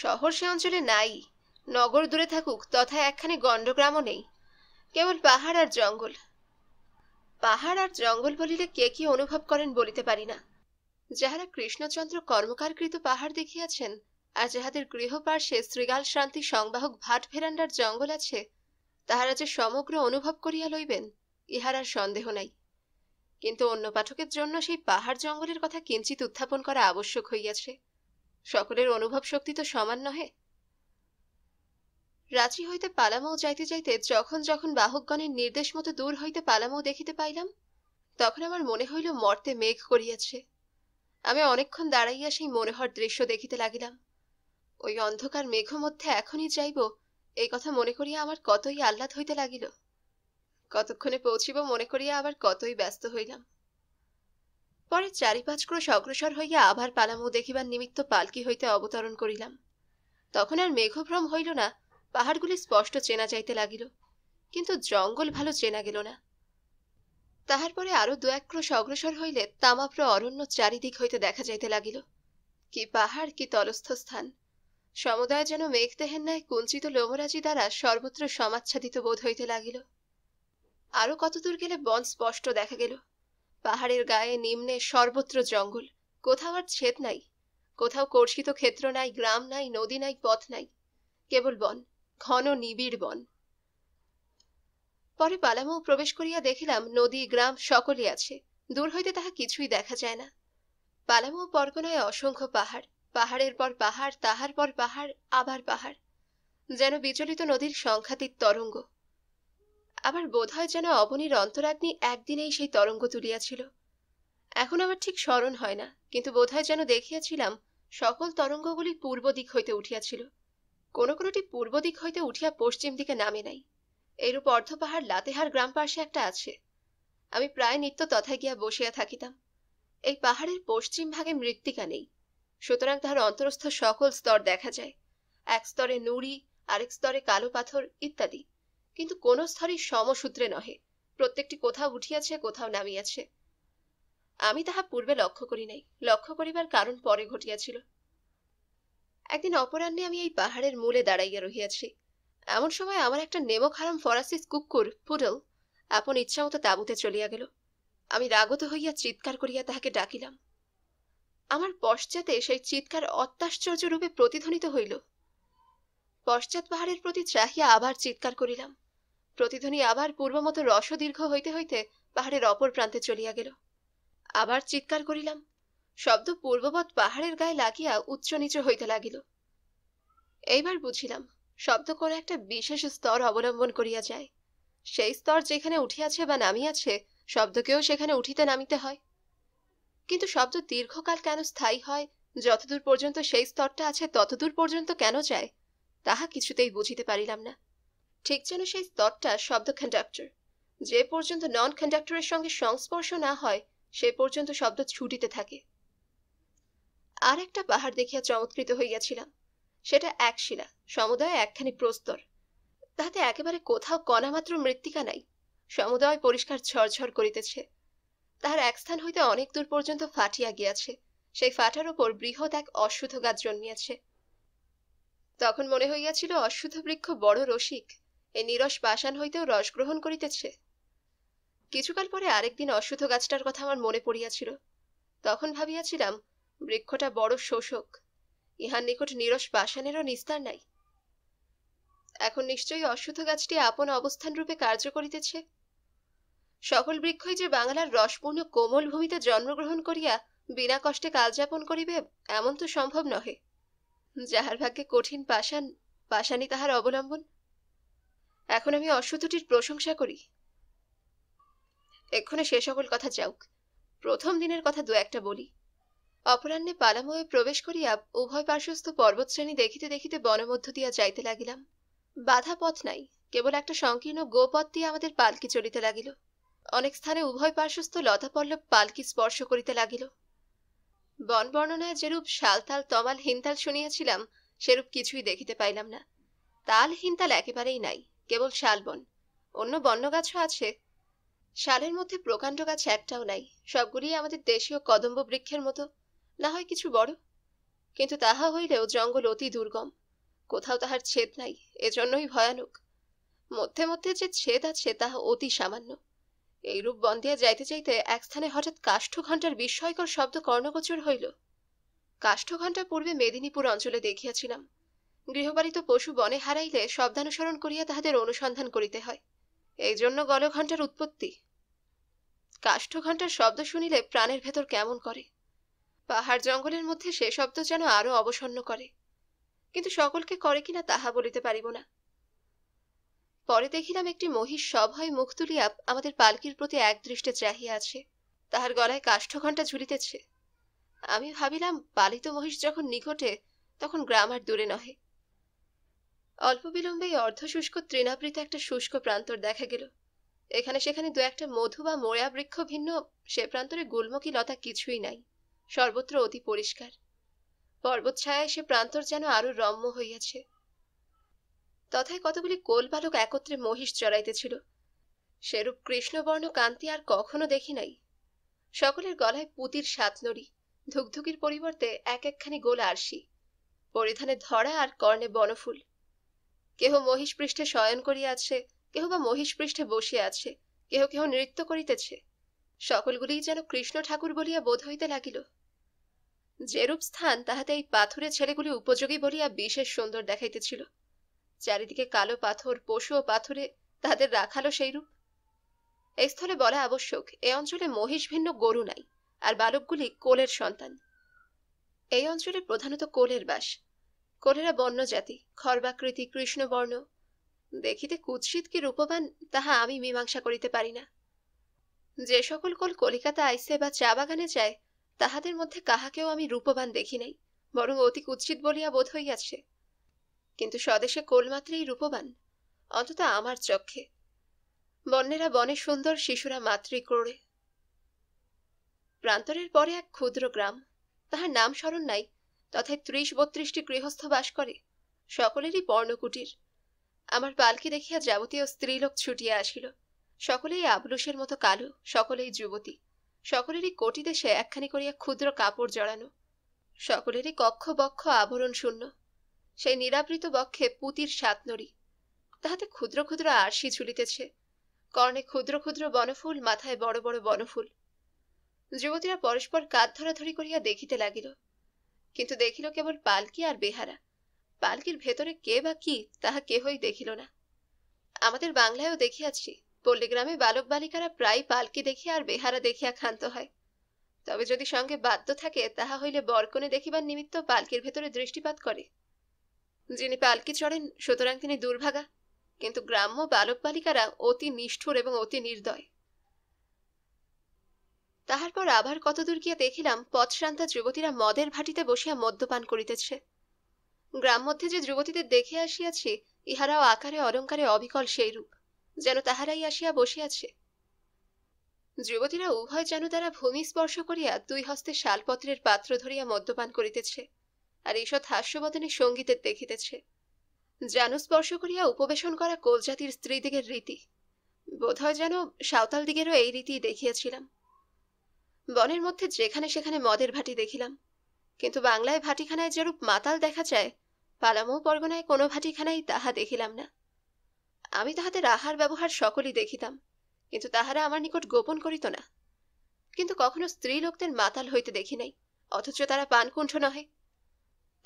शहर से अंचले नाई, नगर दूरे थाकुक, तथा एकखाने गण्डग्रामो नेই, केवल पाहाड़ और जंगल। पाहाड़ और जंगल बलिले के कि अनुभव करेन बलिते पारि ना। যাহারা কৃষ্ণচন্দ্র কর্মকারকৃত পাহাড় দেখিয়াছেন আর যাহাদের গৃহপার্শ্বে শ্রীগাল শান্তি সংবাহক ভাট ফেরান্ডার জঙ্গল আছে তাহারা যে সমগ্র অনুভব করিয়া লইবেন ইহার আর সন্দেহ নাই। কিন্তু অন্য পাঠকের জন্য সেই পাহাড় জঙ্গলের কথা কিঞ্চিত উত্থাপন করা আবশ্যক হইয়াছে। সকলের অনুভব শক্তি তো সমান নহে। রাঁচি হইতে পালামৌ যাইতে যাইতে যখন যখন বাহকগণের নির্দেশ মতো দূর হইতে পালামৌ দেখিতে পাইলাম তখন আমার মনে হইল মর্তে মেঘ করিয়াছে। আমি অনেকক্ষণ দাঁড়াইয়া সেই মনোহর দৃশ্য দেখিতে লাগিলাম। ওই অন্ধকার মেঘ মধ্যে এখনই যাইব এই কথা মনে করিয়া আমার কতই আহ্লাদ হইতে লাগিল। কতক্ষণে পৌঁছিব মনে করিয়া আবার কতই ব্যস্ত হইলাম। পরে 4-5 ক্রোশ অগ্রসর হইয়া আবার পালামৌ দেখিবার নিমিত্ত পালকি হইতে অবতরণ করিলাম। তখন আর মেঘভ্রম হইল না, পাহাড়গুলি স্পষ্ট চেনা যাইতে লাগিল, কিন্তু জঙ্গল ভালো চেনা গেল না। ताहार परे आरो 2-1 क्रोश अग्रसर हইলে तामाप्र अरण्य चारिदिक हইতে देखा जाइते लागिल। कि पहाड़ कि तलस्थ स्थान, समुदाय जेन मेघदेहेर न्याय कुंचित लोमराजी द्वारा सर्वत्र समाच्छादित बोध हইতে लागिल। आरो कतदूर गेले बन स्पष्ट देखा गेल। पहाड़ेर गाये निम्ने सर्वत्र जंगल, कोथाओ आर छेद नाई, कोथाओ कर्षित क्षेत्र नाई, ग्राम नाई, नदी नाई, पथ नाई, केवल बन, घन निबिड़ बन। পরে পালামৌ প্রবেশ করিয়া দেখিলাম নদী, গ্রাম সকলই আছে, দূর হইতে তাহা কিছুই দেখা যায় না। পালামৌ পরগনায় অসংখ্য পাহাড়, পাহাড়ের পর পাহাড়, তাহার পর পাহাড়, আবার পাহাড়, যেন বিচলিত নদীর সংখ্যাতীত তরঙ্গ। আবার বোধ হয় যেন অবনীর অন্তরাগ্নি একদিনেই সেই তরঙ্গ তুলিয়াছিল। এখন আমার ঠিক স্মরণ হয় না, কিন্তু বোধ হয় যেন দেখিয়াছিলাম সকল তরঙ্গগুলি পূর্ব দিক হইতে উঠিয়াছিল, কোনো কোনোটি পূর্ব দিক হইতে উঠিয়া পশ্চিম দিকে নামে নাই। एरूप अर्धपाहाड़ लातेहार ग्राम पाशे एकटा आछे। आमी प्राय नित्य तथाय गिया बसिया थाकिताम। एई पाहाड़ेर पश्चिम भागे मृत्तिका नेই, सुतरां ताहार अंतरस्थ सकल स्तर देखा जाय। एक स्तरे नुड़ी, आरेक स्तरे कालो पाथर इत्यादि, किन्तु कोनो स्तरই समसूत्रे नहे, प्रत्येकटी कोथाओ उठियाছে कोथाओ नामियाছে। आमी ताहा पूर्वे लक्ष्य करि नाই, लक्ष्य करिবার कारण परे घटियाছিল। एकदिन अपराह्ने आमी एई पाहाड़ेर मूले दाঁড়াইয়া রহিয়াছি। এমন সময় আমার একটা নেমো খারাম ফরাসি কুকুর পুডল আপন ইচ্ছামতো তাঁবুতে চলিয়া গেল। আমি রাগত হইয়া চিৎকার করিয়া তাহাকে ডাকিলাম। আমার পশ্চাতে সেই চিৎকার অত্যাশ্চর্য রূপে প্রতিধ্বনিত হইল। পশ্চাৎ পাহাড়ের প্রতি চাহিয়া আবার চিৎকার করিলাম। প্রতিধ্বনি আবার পূর্বমতো রসদীর্ঘ হইতে হইতে পাহাড়ের অপর প্রান্তে চলিয়া গেল। আবার চিৎকার করিলাম। শব্দ পূর্ববৎ পাহাড়ের গায়ে লাগিয়া উচ্চ নিচু হইতে লাগিল। এইবার বুঝিলাম শব্দ কোন একটা বিশেষ স্তর অবলম্বন করিয়া যায়। সেই স্তর যেখানে উঠিয়াছে বা নামিয়াছে শব্দকেও সেখানে উঠিতে নামিতে হয়। কিন্তু শব্দ দীর্ঘকাল কেন স্থায়ী হয়, যতদূর পর্যন্ত সেই স্তরটা আছে ততদূর পর্যন্ত কেন যায়, তাহা কিছুতেই বুঝিতে পারিলাম না। ঠিক যেন সেই স্তরটা শব্দ কন্ডাক্টর, যে পর্যন্ত নন কন্ডাক্টরের সঙ্গে সংস্পর্শ না হয় সে পর্যন্ত শব্দ ছুটিতে থাকে। আর একটা পাহাড় দেখিয়া চমৎকৃত হইয়াছিলাম। সেটা এক শিলা সমুদয় একখানি প্রস্তর, তাহাতে একেবারে কোথাও কণামাত্র মৃত্তিকা নাই। সমুদয় পরিষ্কার ঝরঝর করিতেছে। তাহার এক স্থান হইতে অনেক দূর পর্যন্ত ফাটিয়া গিয়াছে। সেই ফাটার উপর বৃহৎ এক অশুদ্ধ গাছ জন্মিয়াছে। তখন মনে হইয়াছিল অশুদ্ধ বৃক্ষ বড় রসিক, এই নিরস পাষাণ হইতেও রস গ্রহণ করিতেছে। কিছুকাল পরে আরেকদিন অশুদ্ধ গাছটার কথা আমার মনে পড়িয়াছিল। তখন ভাবিয়াছিলাম বৃক্ষটা বড় শোষক, ইহার নিকট নিরস পাষাণেরও নিস্তার নাই। এখন নিশ্চয়ই অশুদ্ধ গাছটি আপন অবস্থান রূপে কার্য করিতেছে। সকল বৃক্ষই যে বাংলার রসপূর্ণ কোমল ভূমিতে জন্মগ্রহণ করিয়া বিনা কষ্টে কালযাপন করিবে এমন তো সম্ভব নহে। যাহার ভাগ্যে কঠিন পাষাণ, পাষাণই তাহার অবলম্বন। এখন আমি অশুদ্ধটির প্রশংসা করি। এক্ষণে সে সকল কথা যাওক, প্রথম দিনের কথা দু একটা বলি। অপরাহ্নে পালামৌয়ে প্রবেশ করিয়া উভয় পার্শ্বস্থ পর্বতশ্রেণী দেখিতে দেখিতে বনমধ্য দিয়া যাইতে লাগিলাম। বাধা পথ নাই, কেবল একটা সংকীর্ণ গোপথ দিয়ে আমাদের পালকি চলিতে লাগিল। অনেক স্থানে উভয় পার্শ্বস্থ লতাপল্লব পালকি স্পর্শ করিতে লাগিল। বন বর্ণনায় যেরূপ শালতাল তমাল হিনতাল শুনিয়াছিলাম সেরূপ কিছুই দেখিতে পাইলাম না। তাল হিনতাল একেবারেই নাই, কেবল শালবন। অন্য বন্য গাছও আছে, শালের মধ্যে প্রকাণ্ড গাছ একটাও নাই। সবগুলি আমাদের দেশীয় কদম্ব বৃক্ষের মতো, না হয় কিছু বড়, কিন্তু তাহা হইলেও জঙ্গল অতি দুর্গম, কোথাও তাহার ছেদ নাই, এজন্যই ভয়ানক। মধ্যে মধ্যে যে ছেদ আছে তাহা অতি সামান্য। এইরূপ বন দিয়া যাইতে যাইতে এক স্থানে হঠাৎ কাষ্ঠঘণ্টার বিস্ময়কর শব্দ কর্ণগোচর হইল। কাষ্ঠঘণ্টা পূর্বে মেদিনীপুর অঞ্চলে দেখিয়াছিলাম। গৃহপালিত পশু বনে হারাইলে শব্দানুসরণ করিয়া তাহাদের অনুসন্ধান করিতে হয়, এই জন্য গলঘণ্টার উৎপত্তি। কাষ্ঠঘণ্টার শব্দ শুনিলে প্রাণের ভেতর কেমন করে। পাহাড় জঙ্গলের মধ্যে সে শব্দ যেন আরো অবসন্ন করে, কিন্তু সকলকে করে কিনা তাহা বলিতে পারিব না। পরে দেখিলাম একটি মহিষ সভয়ে মুখ তুলিয়া আমাদের পালকির প্রতি একদৃষ্টে চাহিয়া আছে। তাহার গলায় কাষ্ঠঘণ্টা ঝুলিতেছে। আমি ভাবিলাম পালিত মহিষ যখন নিকটে তখন গ্রাম আর দূরে নহে। অল্প বিলম্বেই অর্ধশুষ্ক তৃণাবৃত একটা শুষ্ক প্রান্তর দেখা গেল। এখানে সেখানে দু একটা মধু বা মোয়া বৃক্ষ ভিন্ন, সে প্রান্তরে গুল্মকি লতা কিছুই নাই, সর্বত্র অতি পরিষ্কার। পর্বত ছায়ায় সে প্রান্তর যেন আরো রম্য হইয়াছে। তথায় কতগুলি কোল বালক একত্রে মহিষ চড়াইতেছিল। সেরূপ কৃষ্ণবর্ণ কান্তি আর কখনো দেখি নাই। সকলের গলায় পুতির সাতনড়ি, ধুকধুকির পরিবর্তে এক একখানি গোল আরশি, পরিধানে ধরা আর কর্ণে বনফুল। কেহ মহিষ পৃষ্ঠে শয়ন করিয়া আছে, কেহ বা মহিষ পৃষ্ঠে বসিয়া আছে, কেহ কেহ নৃত্য করিতেছে। সকলগুলি যেন কৃষ্ণ ঠাকুর বলিয়া বোধ হইতে লাগিল। যেরূপ স্থান তাহাতে এই পাথুরে ছেলেগুলি উপযোগী বলিয়া বিশেষ সুন্দর দেখাইতেছিল। চারিদিকে কালো পাথর, পশু ও পাথরে তাহাদের রাখালো সেইরূপ। এই স্থলে বলা আবশ্যক এ অঞ্চলে মহিষ ভিন্ন গরু নাই, আর বালকগুলি কোলের সন্তান। এই অঞ্চলে প্রধানত কোলের বাস। কোলেরা বন্য জাতি, খর্বাকৃতি, কৃষ্ণবর্ণ, দেখিতে কুৎসিত কি রূপবান তাহা আমি মীমাংসা করিতে পারি না। যে সকল কোল কলিকাতা আইসে বা চা বাগানে যায় তাহাদের মধ্যে কাহাকেও আমি রূপবান দেখি নাই, বরং অতি কুৎসিত বলিয়া বোধ হইয়াছে। কিন্তু স্বদেশে কোলমাত্রেই রূপবান, অন্তত আমার চক্ষে। বন্যেরা বনে সুন্দর, শিশুরা মাতৃক্রোড়ে। প্রান্তরের পরে এক ক্ষুদ্র গ্রাম, তাহার নাম স্মরণ নাই, তথায় ৩০-৩২টি গৃহস্থ বাস করে, সকলেরই পর্ণকুটির। আমার পালকি দেখিয়া যাবতীয় স্ত্রীলোক ছুটিয়া আসিল। সকলেই আবলুসের মতো কালো, সকলেই যুবতী, সকলেরই কোটি দেশে একখানি করিয়া ক্ষুদ্র কাপড় জড়ানো, সকলেরই কক্ষ বক্ষ আবরণ শূন্য। সেই নিরাবৃত বক্ষে পুতির সাতনড়ি, তাহাতে ক্ষুদ্র ক্ষুদ্র আরশি ঝুলিতেছে। কর্ণে ক্ষুদ্র ক্ষুদ্র বনফুল, মাথায় বড় বড় বনফুল। যুবতীরা পরস্পর কাঁধ ধরাধরি করিয়া দেখিতে লাগিল, কিন্তু দেখিল কেবল পালকি আর বেহারা। পালকির ভেতরে কে বা কি তাহা কেহই দেখিল না। আমাদের বাংলায়ও দেখিয়াছি, পল্লীগ্রামে বালক বালিকারা প্রায় পালকি দেখিয়া আর বেহারা দেখিয়া ক্ষান্ত হয়। তবে যদি সঙ্গে বাদ্য থাকে তাহা হইলে বরকনে দেখিবার নিমিত্ত পালকির ভেতরে দৃষ্টিপাত করে। যিনি পালকি চড়েন সুতরাং তিনি দুর্ভাগা, কিন্তু গ্রাম্য বালক বালিকারা অতি নিষ্ঠুর এবং অতি নির্দয়। তাহার পর আবার কতদূর গিয়া দেখিলাম পথশ্রান্তা যুবতীরা মদের ভাটিতে বসিয়া মদ্যপান করিতেছে। গ্রাম মধ্যে যে যুবতীদের দেখিয়া আসিয়াছি, ইহারাও আকারে অলঙ্কারে অবিকল সেইরূপ, যেন তাহারাই আসিয়া বসিয়াছে। যুবতীরা উভয় যেন তারা ভূমি স্পর্শ করিয়া দুই হস্তে শালপত্রের পাত্র ধরিয়া মদ্যপান করিতেছে, আর ঈষৎ হাস্যবদনে সঙ্গীতের দেখিতেছে। জানু স্পর্শ করিয়া উপবেশন করা কোলজাতির স্ত্রীদিগের রীতি, বোধ হয় যেন সাঁওতাল দিগেরও এই রীতি দেখিয়াছিলাম। বনের মধ্যে যেখানে সেখানে মদের ভাটি দেখিলাম, কিন্তু বাংলায় ভাটিখানায় যেরূপ মাতাল দেখা যায়, পালামৌ পরগনায় কোনো ভাটিখানায় তাহা দেখিলাম না। আমি তাহাদের আহার ব্যবহার সকলই দেখিতাম, কিন্তু তাহারা আমার নিকট গোপন করিত না। কিন্তু কখনো স্ত্রী লোকদের মাতাল হইতে দেখি নাই, অথচ তারা পানকুণ্ঠ নহে।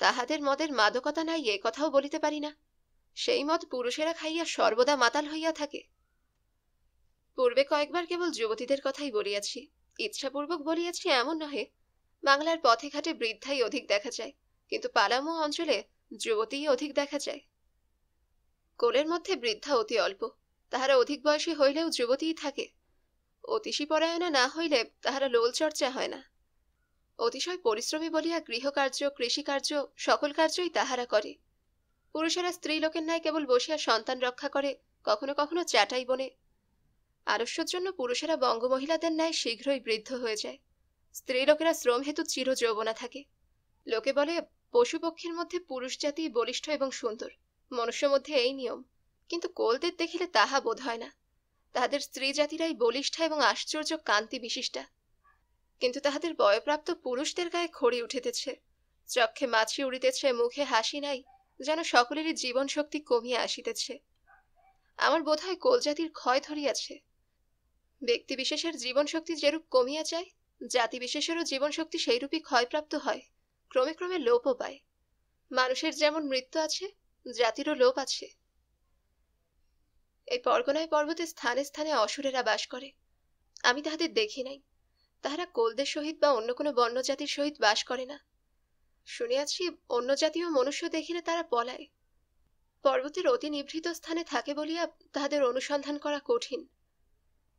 তাহাদের মদের মাদকতা নাই এ কথাও বলিতে পারি না। সেই মদ পুরুষেরা খাইয়া সর্বদা মাতাল হইয়া থাকে। পূর্বে কয়েকবার কেবল যুবতীদের কথাই বলিয়াছি, ইচ্ছাপূর্বক বলিয়াছি এমন নহে। বাংলার পথে ঘাটে বৃদ্ধাই অধিক দেখা যায়, কিন্তু পালামৌ অঞ্চলে যুবতীই অধিক দেখা যায়। কোলের মধ্যে বৃদ্ধা অতি অল্প, তাহারা অধিক বয়সী হইলেও যুবতীই থাকে। অতিশীপরায়ণা না হইলে তাহারা লোলচর্চা হয় না। অতিশয় পরিশ্রমী বলিয়া গৃহকার্য, কৃষিকার্য সকল কার্যই তাহারা করে। পুরুষেরা স্ত্রী লোকের ন্যায় কেবল বসিয়া সন্তান রক্ষা করে, কখনো কখনো চাটাই বনে। আলস্যের জন্য পুরুষেরা বঙ্গমহিলাদের ন্যায় শীঘ্রই বৃদ্ধ হয়ে যায়। স্ত্রী লোকেরা শ্রম হেতু চিরযৌবনা থাকে। লোকে বলে পশুপক্ষীর মধ্যে পুরুষ জাতি বলিষ্ঠ এবং সুন্দর, মনুষ্য মধ্যে এই নিয়ম। কিন্তু কোলদের দেখিলে তাহা বোধ হয় না। তাহাদের স্ত্রী জাতিরাই বলিষ্ঠা এবং আশ্চর্য কান্তি বিশিষ্টা, কিন্তু তাহাদের বয়প্রাপ্ত পুরুষদের গায়ে খড়ি উঠিতেছে, চক্ষে মাছি উড়িতেছে, মুখে হাসি নাই, যেন সকলেরই জীবন শক্তি কমিয়া আসিতেছে। আমার বোধ হয় কোল জাতির ক্ষয় ধরিয়াছে। ব্যক্তিবিশেষের জীবনশক্তি যেরূপ কমিয়া যায়, জাতিবিশেষেরও জীবনশক্তি সেইরূপই ক্ষয়প্রাপ্ত হয়, ক্রমে ক্রমে লোপও পায়। মানুষের যেমন মৃত্যু আছে, জাতিরও লোপ আছে। এই পরগনায় পর্বতে স্থানে স্থানে অসুরেরা বাস করে। আমি তাহাদের দেখি নাই। তাহারা কোলদের সহিত বা অন্য কোনো বন্য জাতির সহিত বাস করে না। শুনিয়াছি অন্য জাতীয় মনুষ্য দেখিলে তারা পলায়। পর্বতের অতি নিভৃত স্থানে থাকে বলিয়া তাহাদের অনুসন্ধান করা কঠিন।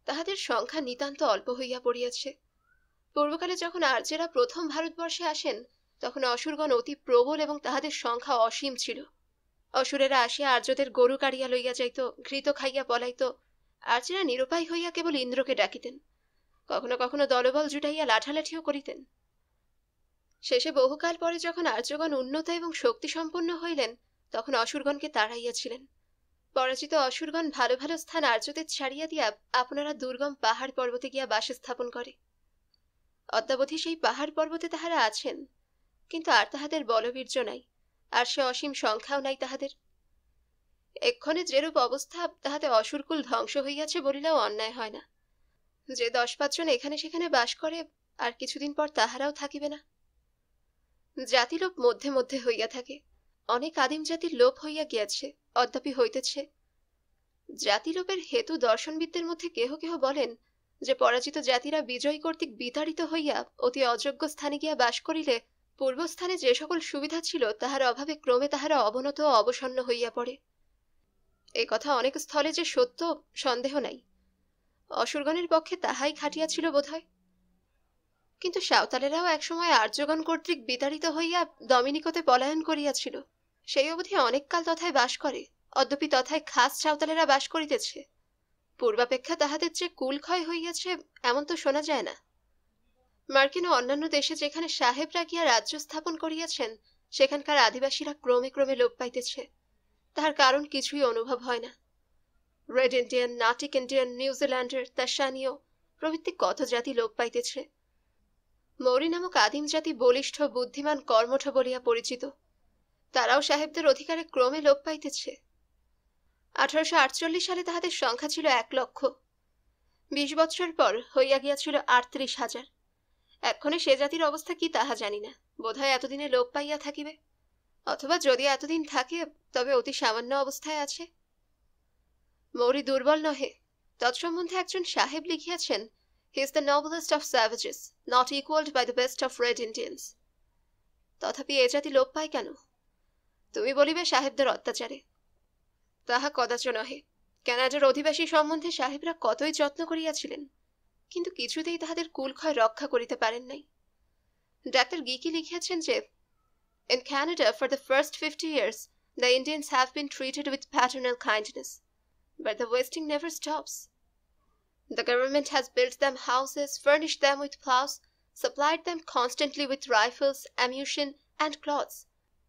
তাহাদের সংখ্যা নিতান্ত অল্প হইয়া পড়িয়াছে। পূর্বকালে যখন আর্যেরা প্রথম ভারতবর্ষে আসেন, তখন অসুরগণ অতি প্রবল এবং তাহাদের সংখ্যা অসীম ছিল। অসুরেরা আসিয়া আর্যদের গরু কাড়িয়া লইয়া যাইত, ঘৃত খাইয়া পলাইত। আর্যেরা নিরুপায় হইয়া কেবল ইন্দ্রকে ডাকিতেন, কখনো কখনো দলবল জুটাইয়া লাঠালাঠিও করিতেন। শেষে বহুকাল পরে যখন আর্যগণ উন্নত এবং শক্তিসম্পন্ন হইলেন, তখন অসুরগণকে তাড়াইয়াছিলেন। পরাজিত অসুরগণ ভালো ভালো স্থান আর্যদের ছাড়িয়া দিয়া আপনারা দুর্গম পাহাড় পর্বতে গিয়া বাস স্থাপন করে। অদ্যাবধি সেই পাহাড় পর্বতে তাহারা আছেন, কিন্তু আর তাহাদের বলবীর্য নাই, আর সে অসীম সংখ্যাও নাই তাহাদের। এক্ষণে যেরূপ অবস্থা, তাহাতে অসুরকুল ধ্বংস হইয়াছে বলিলেও অন্যায় হয় না। যে 10-5 জন এখানে সেখানে বাস করে, আর কিছুদিন পর তাহারাও থাকিবে না। জাতিলোপ মধ্যে মধ্যে হইয়া থাকে। অনেক আদিম জাতির লোপ হইয়া গিয়াছে, অদ্যাপি হইতেছে। জাতিলোপের হেতু দর্শনবিদদের মধ্যে কেহ কেহ বলেন যে, পরাজিত জাতিরা বিজয়ী কর্তৃক বিতাড়িত হইয়া অতি অযোগ্য স্থানে গিয়া বাস করিলে পূর্বস্থানে যে সকল সুবিধা ছিল তাহার অভাবে ক্রমে তাহারা অবনত ও অবসন্ন হইয়া পড়ে। এ কথা অনেক স্থলে যে সত্য, সন্দেহ নাই। অসুরগণের পক্ষে তাহাই খাটিয়াছিল বোধ হয়। কিন্তু সাঁওতালেরাও একসময় আর্যগণ কর্তৃক বিতাড়িত হইয়া ডমিনিকতে পলায়ন করিয়াছিল। সেই অবধি অনেককাল তথায় বাস করে, অদ্যপি তথায় খাস সাঁওতালেরা বাস করিতেছে। পূর্বাপেক্ষা তাহাদের যে কুল ক্ষয় হইয়াছে এমন তো শোনা যায় না। মার্কিন ও অন্যান্য দেশে যেখানে সাহেবরা গিয়া রাজ্য স্থাপন করিয়াছেন, সেখানকার আদিবাসীরা ক্রমে ক্রমে লোপ পাইতেছে। তাহার কারণ কিছুই অনুভব হয় না। রেড ইন্ডিয়ান, নাটিক ইন্ডিয়ান, নিউজিল্যান্ডের, তাসানীয় প্রভৃতি কত জাতি লোপ পাইতেছে। মৌরি নামক আদিম জাতি বলিষ্ঠ, বুদ্ধিমান, কর্মঠ বলিয়া পরিচিত। তারাও সাহেবদের অধিকারে ক্রমে লোপ পাইতেছে। 1848 সালে তাহাদের সংখ্যা ছিল 1 লক্ষ। 20 বৎসর পর হইয়া গিয়াছিল ৩৮,০০০। এক্ষণে সে জাতির অবস্থা কি তাহা জানি না। বোধহয় এতদিনে লোপ পাইয়া থাকিবে, অথবা যদি এতদিন থাকে তবে অতি সামান্য অবস্থায় আছে। মৌরি দুর্বল নহে। তৎসম্বন্ধে একজন সাহেব লিখিয়াছেন, he is the noblest of savages, not equalled by the best of red Indians. তথাপি এ জাতি লোপ পায় কেন? তুমি বলিবে সাহেবদের অত্যাচারে। তাহা কদাচ নহে। কানাডার অধিবাসী সম্বন্ধে সাহেবরা কতই যত্ন করিয়াছিলেন, কিন্তু কিছুতেই তাহাদের কুলক্ষয় রক্ষা করিতে পারেন নাই। ডাক্তার গিকি লিখিয়াছেন যে, in Canada for the first 50 years the Indians have been treated with paternal kindness, but the wasting never stops. The government has built them houses, furnished them with ploughs, supplied them constantly with rifles, ammunition and clothes,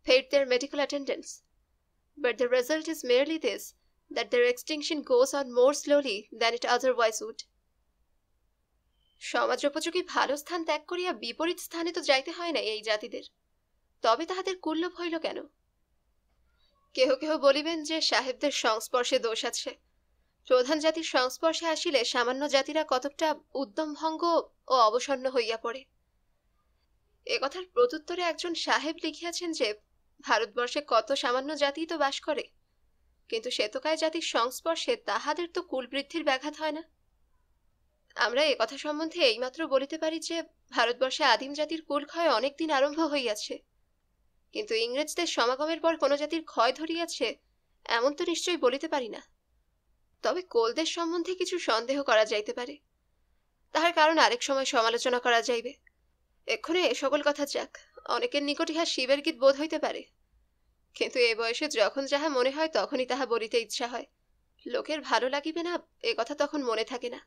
paid their medical attendants, but the result is merely this, that their extinction goes on more slowly than it otherwise would. সমাজোপযোগী ভালো স্থান ত্যাগ করিয়া বিপরীত স্থানে তো যাইতে হয় না এই জাতিদের, তবে তাহাদের কুল্লভ হইল কেন? কেহ কেহ বলিবেন যে সাহেবদের সংস্পর্শে দোষ আছে। প্রধান জাতির সংস্পর্শে আসিলে সামান্য জাতিরা কতকটা উদ্যমভঙ্গ ও অবসন্ন হইয়া পড়ে। এ কথার প্রত্যুত্তরে একজন সাহেব লিখিয়াছেন যে, ভারতবর্ষে কত সামান্য জাতি তো বাস করে, কিন্তু শ্বেতকায় জাতির সংস্পর্শে তাহাদের তো কুলবৃদ্ধির ব্যাঘাত হয় না। আমরা এ কথা সম্বন্ধে এইমাত্র বলিতে পারি যে ভারতবর্ষে আদিম জাতির কুল ক্ষয় অনেক দিন আরম্ভ হইয়াছে, কিন্তু ইংরেজদের সমাগমের পর কোন জাতির ক্ষয় ধরিয়াছে এমন তো নিশ্চয়ই বলিতে পারি না। তবে কোলদের সম্বন্ধে কিছু সন্দেহ করা যাইতে পারে, তাহার কারণ আরেক সময় সমালোচনা করা যাইবে। এক্ষণে এ সকল কথা যাক। অনেকের নিকট ইহা শিবের গীত বোধ হইতে পারে, কিন্তু এ বয়সে যখন যাহা মনে হয় তখনই তাহা বলিতে ইচ্ছা হয়। লোকের ভালো লাগিবে না এ কথা তখন মনে থাকে না।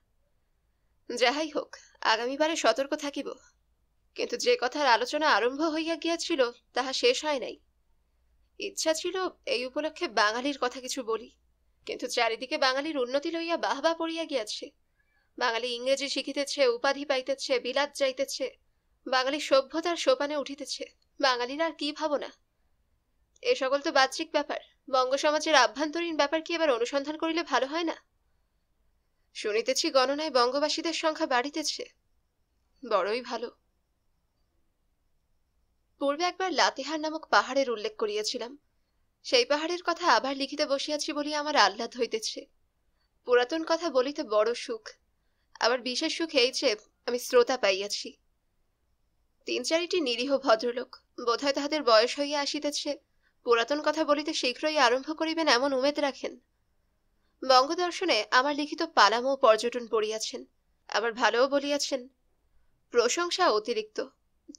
যাহাই হোক, আগামীবারে সতর্ক থাকিব। কিন্তু যে কথার আলোচনা আরম্ভ হইয়া গিয়াছিল তাহা শেষ হয় নাই। ইচ্ছা ছিল এই উপলক্ষে বাঙালির কথা কিছু বলি, কিন্তু চারিদিকে বাঙালির উন্নতি লইয়া বাহবা পড়িয়া গিয়াছে। বাঙালি ইংরেজি শিখিতেছে, উপাধি পাইতেছে, বিলাত যাইতেছে, বাঙালি সভ্যতার সোপানে উঠিতেছে। বাঙালিরা আর কি ভাবনা! এ সকল তো বাহ্যিক ব্যাপার। বঙ্গ সমাজের আভ্যন্তরীণ ব্যাপার কি এবার অনুসন্ধান করিলে ভালো হয় না? শুনিতেছি গণনায় বঙ্গবাসীদের সংখ্যা বাড়িতেছে, বড়ই ভালো। পূর্বে একবার লাতেহার নামক পাহাড়ের উল্লেখ করিয়াছিলাম। সেই পাহাড়ের কথা আবার লিখিতে বসিয়াছি বলিয়া আমার আহ্লাদ হইতেছে। পুরাতন কথা বলিতে বড় সুখ, আবার বিশেষ সুখ এই যে আমি শ্রোতা পাইয়াছি। 3-4টি নিরীহ ভদ্রলোক, বোধহয় তাহাদের বয়স হইয়া আসিতেছে, পুরাতন কথা বলিতে শীঘ্রই আরম্ভ করিবেন এমন উমেদ রাখেন। বঙ্গদর্শনে আমার লিখিত পালামৌ পর্যটন পড়িয়াছেন, আবার ভালোও বলিয়াছেন। প্রশংসা অতিরিক্ত।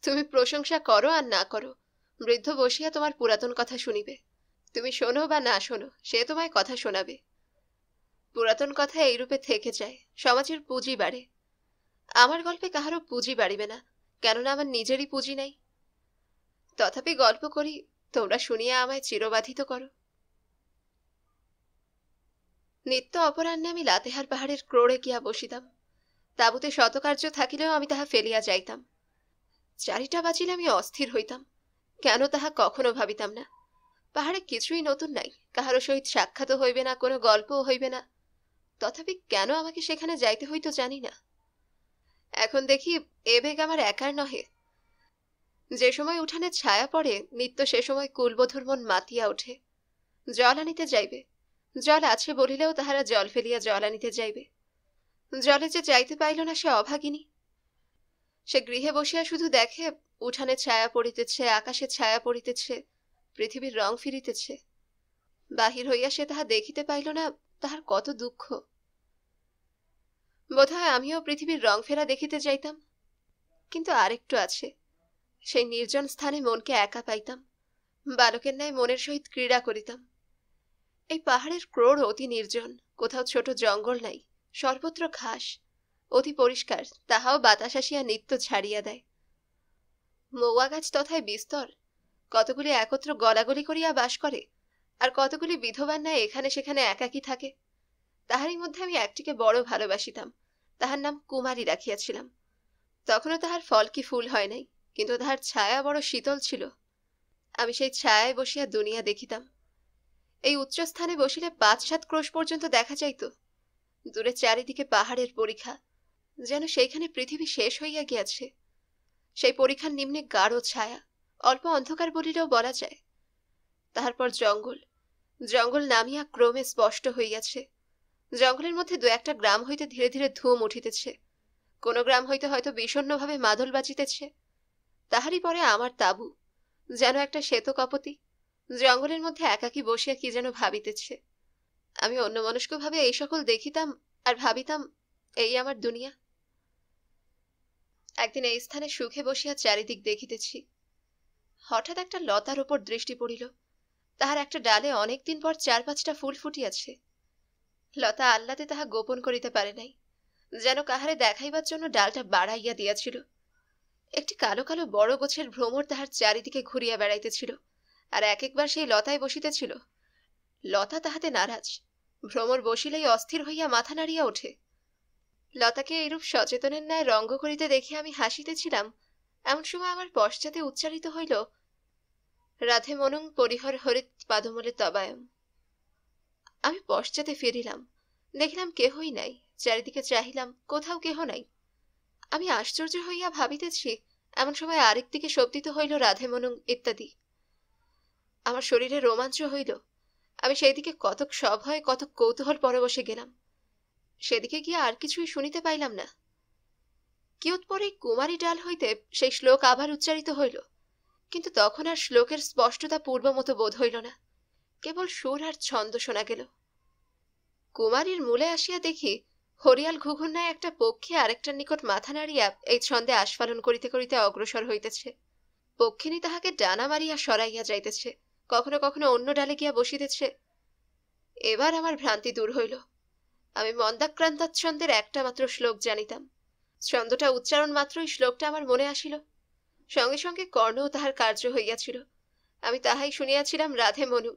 তুমি প্রশংসা করো আর না করো, বৃদ্ধ বসিয়া তোমার পুরাতন কথা শুনিবে। তুমি শোনো বা না শোনো, সে তোমায় কথা শোনাবে। পুরাতন কথা এইরূপে থেকে যায়, সমাজের পুঁজি বাড়ে। আমার গল্পে কাহারও পুঁজি বাড়িবে না, কেননা আমার নিজেরই পুঁজি নাই। তথাপি গল্প করি, তোমরা শুনিয়া আমায় চিরবাধিত করো। নিত্য অপরাহ্নে আমি লাতেহার পাহাড়ের ক্রোড়ে গিয়া বসিতাম। তাঁবুতে শতকার্য থাকিলেও আমি তাহা ফেলিয়া যাইতাম। 4টা বাজিলে আমি অস্থির হইতাম, কেন তাহা কখনো ভাবিতাম না। পাহাড়ে কিছুই নতুন নাই, কাহারও সহিত সাক্ষাৎ হইবে না, কোনো গল্পও হইবে না। তথাপি কেন আমাকে সেখানে যাইতে হইতো জানি না। এখন দেখি এ বেগ আমার একার নহে। যে সময় উঠানে ছায়া পড়ে নিত্য সে সময় কুলবধূর মন মাতিয়া ওঠে। জল আনিতে যাইবে, জল আছে বলিলেও তাহারা জল ফেলিয়া জল আনিতে যাইবে। জলে যে যাইতে পাইল না সে অভাগিনী। সে গৃহে বসিয়া শুধু দেখে উঠানে ছায়া পড়িতেছে, আকাশে ছায়া পড়িতেছে, পৃথিবীর রং ফিরিতেছে। বাহির হইয়া সে তাহা দেখিতে পাইল না, তাহার কত দুঃখ! বোধহয় আমিও পৃথিবীর রং ফেরা দেখিতে যাইতাম। কিন্তু আরেকটু আছে, সেই নির্জন স্থানে মনকে একা পাইতাম। বালকের ন্যায় মনের সহিত ক্রীড়া করিতাম। এই পাহাড়ের ক্রোড় অতি নির্জন, কোথাও ছোট জঙ্গল নাই, সর্বত্র ঘাস, অতি পরিষ্কার, তাহাও বাতাস আসিয়া নিত্য ছাড়িয়া দেয়। মৌয়া গাছ তথায় বিস্তর, কতগুলি একত্র গলাগলি করিয়া বাস করে, আর কতগুলি বিধবার ন্যায় এখানে সেখানে একাকী থাকে। তাহারই মধ্যে আমি একটিকে বড় ভালোবাসিতাম, তাহার নাম কুমারী রাখিয়াছিলাম। তখনও তাহার ফল কি ফুল হয় নাই, কিন্তু তাহার ছায়া বড় শীতল ছিল। আমি সেই ছায়ায় বসিয়া দুনিয়া দেখিতাম। এই উচ্চস্থানে বসিলে ৫-৭ ক্রোশ পর্যন্ত দেখা যাইত। দূরে চারিদিকে পাহাড়ের পরিখা, যেন সেইখানে পৃথিবী শেষ হইয়া গিয়াছে। সেই পরিখার নিম্নে গাঢ় ছায়া, অল্প অন্ধকার বলিলেও বলা যায়। তারপর জঙ্গল, জঙ্গল নামিয়া ক্রমে স্পষ্ট হইয়াছে। জঙ্গলের মধ্যে দু একটা গ্রাম হইতে ধীরে ধীরে ধুম উঠিতেছে। কোনো গ্রাম হইতে হয়তো বিষণ্ণভাবে মাদল বাজিতেছে। তাহারই পরে আমার তাবু, যেন একটা শ্বেত কপতি, জঙ্গলের মধ্যে একাকী বসিয়া কি যেন ভাবিতেছে। আমি অন্যমনস্কভাবে এই সকল দেখিতাম আর ভাবিতাম, এই আমার দুনিয়া। একদিন এই স্থানে সুখে বসিয়া চারিদিক দেখিতেছি, হঠাৎ একটা লতার উপর দৃষ্টি পড়িল। তাহার একটা ডালে অনেকদিন পর ৪-৫টা ফুল ফুটিয়াছে। লতা আহ্লাদে তাহা গোপন করিতে পারে নাই, যেন কাহারে দেখাইবার জন্য ডালটা বাড়াইয়া দিয়াছিল। একটি কালো কালো বড় গোছের ভ্রমর তাহার চারিদিকে ঘুরিয়া বেড়াইতেছিল, আর এক একবার সেই লতায় বসিতেছিল। লতা তাহাতে নারাজ, ভ্রমর বসিলেই অস্থির হইয়া মাথা নাড়িয়া ওঠে। লতাকে এইরূপ সচেতনের ন্যায় রঙ্গ করিতে দেখিয়া আমি হাসিতেছিলাম, এমন সময় আমার পশ্চাতে উচ্চারিত হইল, রাধে মনং পরিহর হরিত পাদমূলে তবায়ম। আমি পশ্চাতে ফিরিলাম, দেখিলাম কেহই নাই। চারিদিকে চাহিলাম, কোথাও কেহ নাই। আমি আশ্চর্য হইয়া ভাবিতেছি, এমন সময় আরেক দিকে শব্দিত হইল রাধে মনং ইত্যাদি। আমার শরীরে রোমাঞ্চ হইল। আমি সেইদিকে কতক সভয়ে কতক কৌতূহল পরবশে গেলাম। সেদিকে গিয়া আর কিছুই শুনিতে পাইলাম না। কিয়ৎপরে কুমারী ডাল হইতে সেই শ্লোক আবার উচ্চারিত হইল, কিন্তু তখন আর শ্লোকের স্পষ্টতা পূর্ব মতো বোধ হইল না, কেবল সুর আর ছন্দ শোনা গেল। কুমারীর মূলে আসিয়া দেখি হরিয়াল ঘুঘুন্নায় একটা পক্ষী আরেকটার নিকট মাথা নাড়িয়া এই ছন্দে আস্ফালন করিতে করিতে অগ্রসর হইতেছে। পক্ষিনী তাহাকে ডানা মারিয়া সরাইয়া যাইতেছে, কখনো কখনো অন্য ডালে গিয়া বসিতেছে। এবার আমার ভ্রান্তি দূর হইল। আমি মন্দাক্রান্তার ছন্দের একটা মাত্র শ্লোক জানিতাম। ছন্দটা উচ্চারণ মাত্রই শ্লোকটা আমার মনে আসিল। সঙ্গে সঙ্গে কর্ণও তাহার কার্য হইয়াছিল। আমি তাহাই শুনিয়াছিলাম রাধে মনু,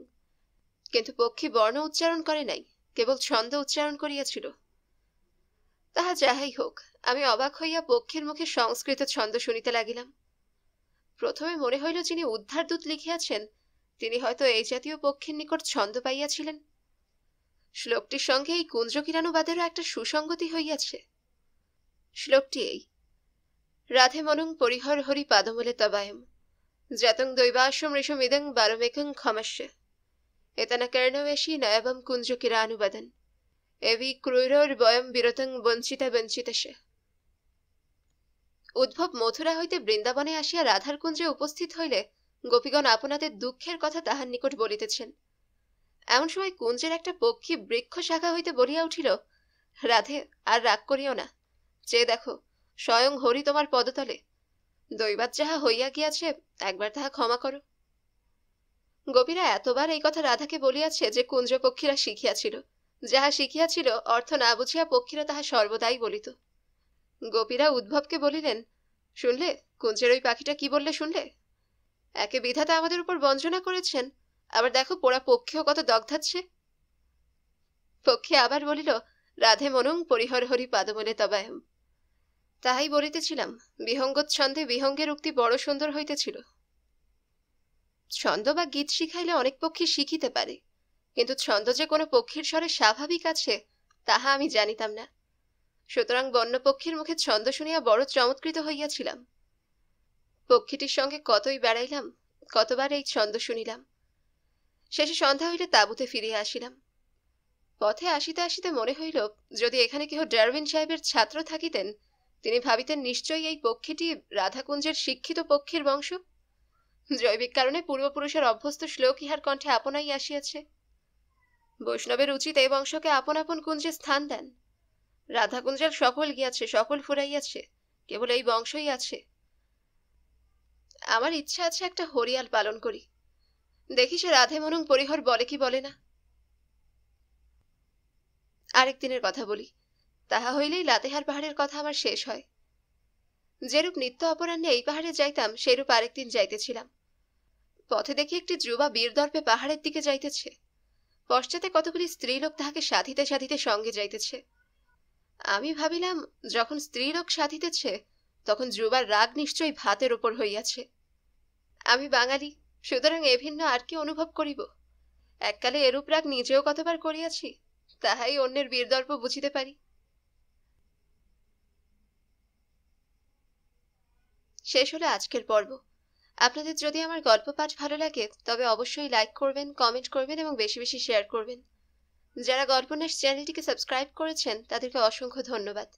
কিন্তু পক্ষী বর্ণ উচ্চারণ করে নাই, কেবল ছন্দ উচ্চারণ করিয়াছিল। তাহা যাহাই হোক, আমি অবাক হইয়া পক্ষীর মুখে সংস্কৃত ছন্দ শুনিতে লাগিলাম। প্রথমে মনে হইল, যিনি উদ্ধারদূত লিখিয়াছেন তিনি হয়তো এই জাতীয় পক্ষীর নিকট ছন্দ পাইয়াছিলেন। শ্লোকটির সঙ্গে এই কুঞ্জ কিরানুবাদেরও একটা সুসঙ্গতি হইয়াছে। শ্লোকটি এই, রাধে মনুং পরিহর হরি পাদমূলে তবায়ম জাতং দৈবাশম ঋষম ইদং বারমেকং ক্ষমস্য এতনা কর্ণবেশী নয়বম কুঞ্জ কিরানুবাদন এবি ক্রুরোর বয়ম বিরতং বঞ্চিতা বঞ্চিতশ। উদ্ভব মথুরা হইতে বৃন্দাবনে আসিয়া রাধার কুঞ্জে উপস্থিত হইলে গোপীগণ আপনাদের দুঃখের কথা তাহার নিকট বলিতেছেন। এমন সময় কুঞ্জের একটা পক্ষী বৃক্ষ শাখা হইতে বলিয়া উঠিল, রাধে, আর রাগ করিও না, চেয়ে দেখো, স্বয়ং হরি তোমার পদতলে। দৈবাত যাহা হইয়া গিয়াছে, একবার তাহা ক্ষমা করো। গোপীরা এতবার এই কথা রাধাকে বলিয়াছে যে কুঞ্জ পক্ষীরা শিখিয়াছিল, যাহা শিখিয়াছিল অর্থ না বুঝিয়া পক্ষীরা তাহা সর্বদাই বলিত। গোপীরা উদ্ভবকে বলিলেন, শুনলে কুঞ্জের ওই পাখিটা কি বললে শুনলে? একে বিধাতা আমাদের উপর বঞ্চনা করেছেন, আবার দেখো পোড়া পক্ষীও কত দগ্ধাচ্ছে। পক্ষী আবার বলিল, রাধে মনুং পরিহর হরি পাদমূলে তবায়ম। তাহাই বলিতেছিলাম, বিহঙ্গোচ্ছন্দে বিহঙ্গের উক্তি বড় সুন্দর হইতেছিল। ছন্দ বা গীত শিখাইলে অনেক পক্ষী শিখিতে পারে, কিন্তু ছন্দ যে কোনো পক্ষীর স্বরে স্বাভাবিক আছে তাহা আমি জানিতাম না। সুতরাং বন্য পক্ষীর মুখে ছন্দ শুনিয়া বড় চমৎকৃত হইয়াছিলাম। পক্ষীটির সঙ্গে কতই বেড়াইলাম, কতবার এই ছন্দ শুনিলাম। শেষে সন্ধ্যা হইলে তাঁবুতে ফিরিয়া আসিলাম। পথে আসিতে আসিতে মনে হইল, যদি এখানে কেহ ডারউইন সাহেবের ছাত্র থাকিতেন, তিনি ভাবিতেন নিশ্চয়ই এই পক্ষীটি রাধাকুঞ্জের শিক্ষিত পক্ষীর বংশ। জৈবিক কারণে পূর্বপুরুষের অভ্যস্ত শ্লোক ইহার কণ্ঠে আপনাই আসিয়াছে। বৈষ্ণবের উচিত এই বংশকে আপন আপন কুঞ্জে স্থান দেন। রাধাকুঞ্জের সকল গিয়াছে, সকল ফুরাইয়াছে, কেবল এই বংশই আছে। আমার ইচ্ছা আছে একটা হরিয়াল পালন করি, দেখি সে রাধে মনুং পরিহর বলে কি বলে না। আরেক দিনের কথা বলি, তাহা হইলেই লাতেহার পাহাড়ের কথা আমার শেষ হয়। যেরূপ নিত্য অপরাহ্নে এই পাহাড়ে যাইতাম, সেরূপ আরেকদিন যাইতেছিলাম। পথে দেখি একটি যুবা বীরদর্পে পাহাড়ের দিকে যাইতেছে। পশ্চাতে কতগুলি স্ত্রীলোক তাহাকে সাধিতে সাধিতে সঙ্গে যাইতেছে। আমি ভাবিলাম, যখন স্ত্রীলোক সাধিতেছে তখন যুবার রাগ নিশ্চয়ই ভাতের ওপর হইয়াছে। আমি বাঙালি, সুতরাং এ ভিন্ন আর কি অনুভব করিব। এককালে এরূপ রাগ নিজেও কতবার করিয়াছি, তাহাই অন্যের বীরদর্প বুঝিতে পারি। শেষ হলো আজকের পর্ব। আপনাদের যদি আমার গল্প পাঠ ভালো লাগে তবে অবশ্যই লাইক করবেন, কমেন্ট করবেন এবং বেশি বেশি শেয়ার করবেন। যারা গল্পনাশ চ্যানেলটিকে সাবস্ক্রাইব করেছেন তাদেরকে অসংখ্য ধন্যবাদ,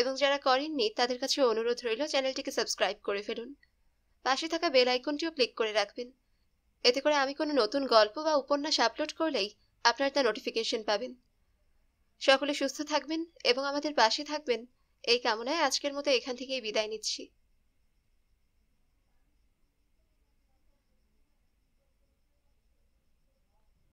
এবং যারা করেননি তাদের কাছে অনুরোধ রইল চ্যানেলটিকে সাবস্ক্রাইব করে ফেলুন। পাশে থাকা বেল আইকনটিও ক্লিক করে রাখবেন, এতে করে আমি কোনো নতুন গল্প বা উপন্যাস আপলোড করলেই আপনারা তা নোটিফিকেশন পাবেন। সকলে সুস্থ থাকবেন এবং আমাদের পাশে থাকবেন, এই কামনায় আজকের মতো এখান থেকেই বিদায় নিচ্ছি।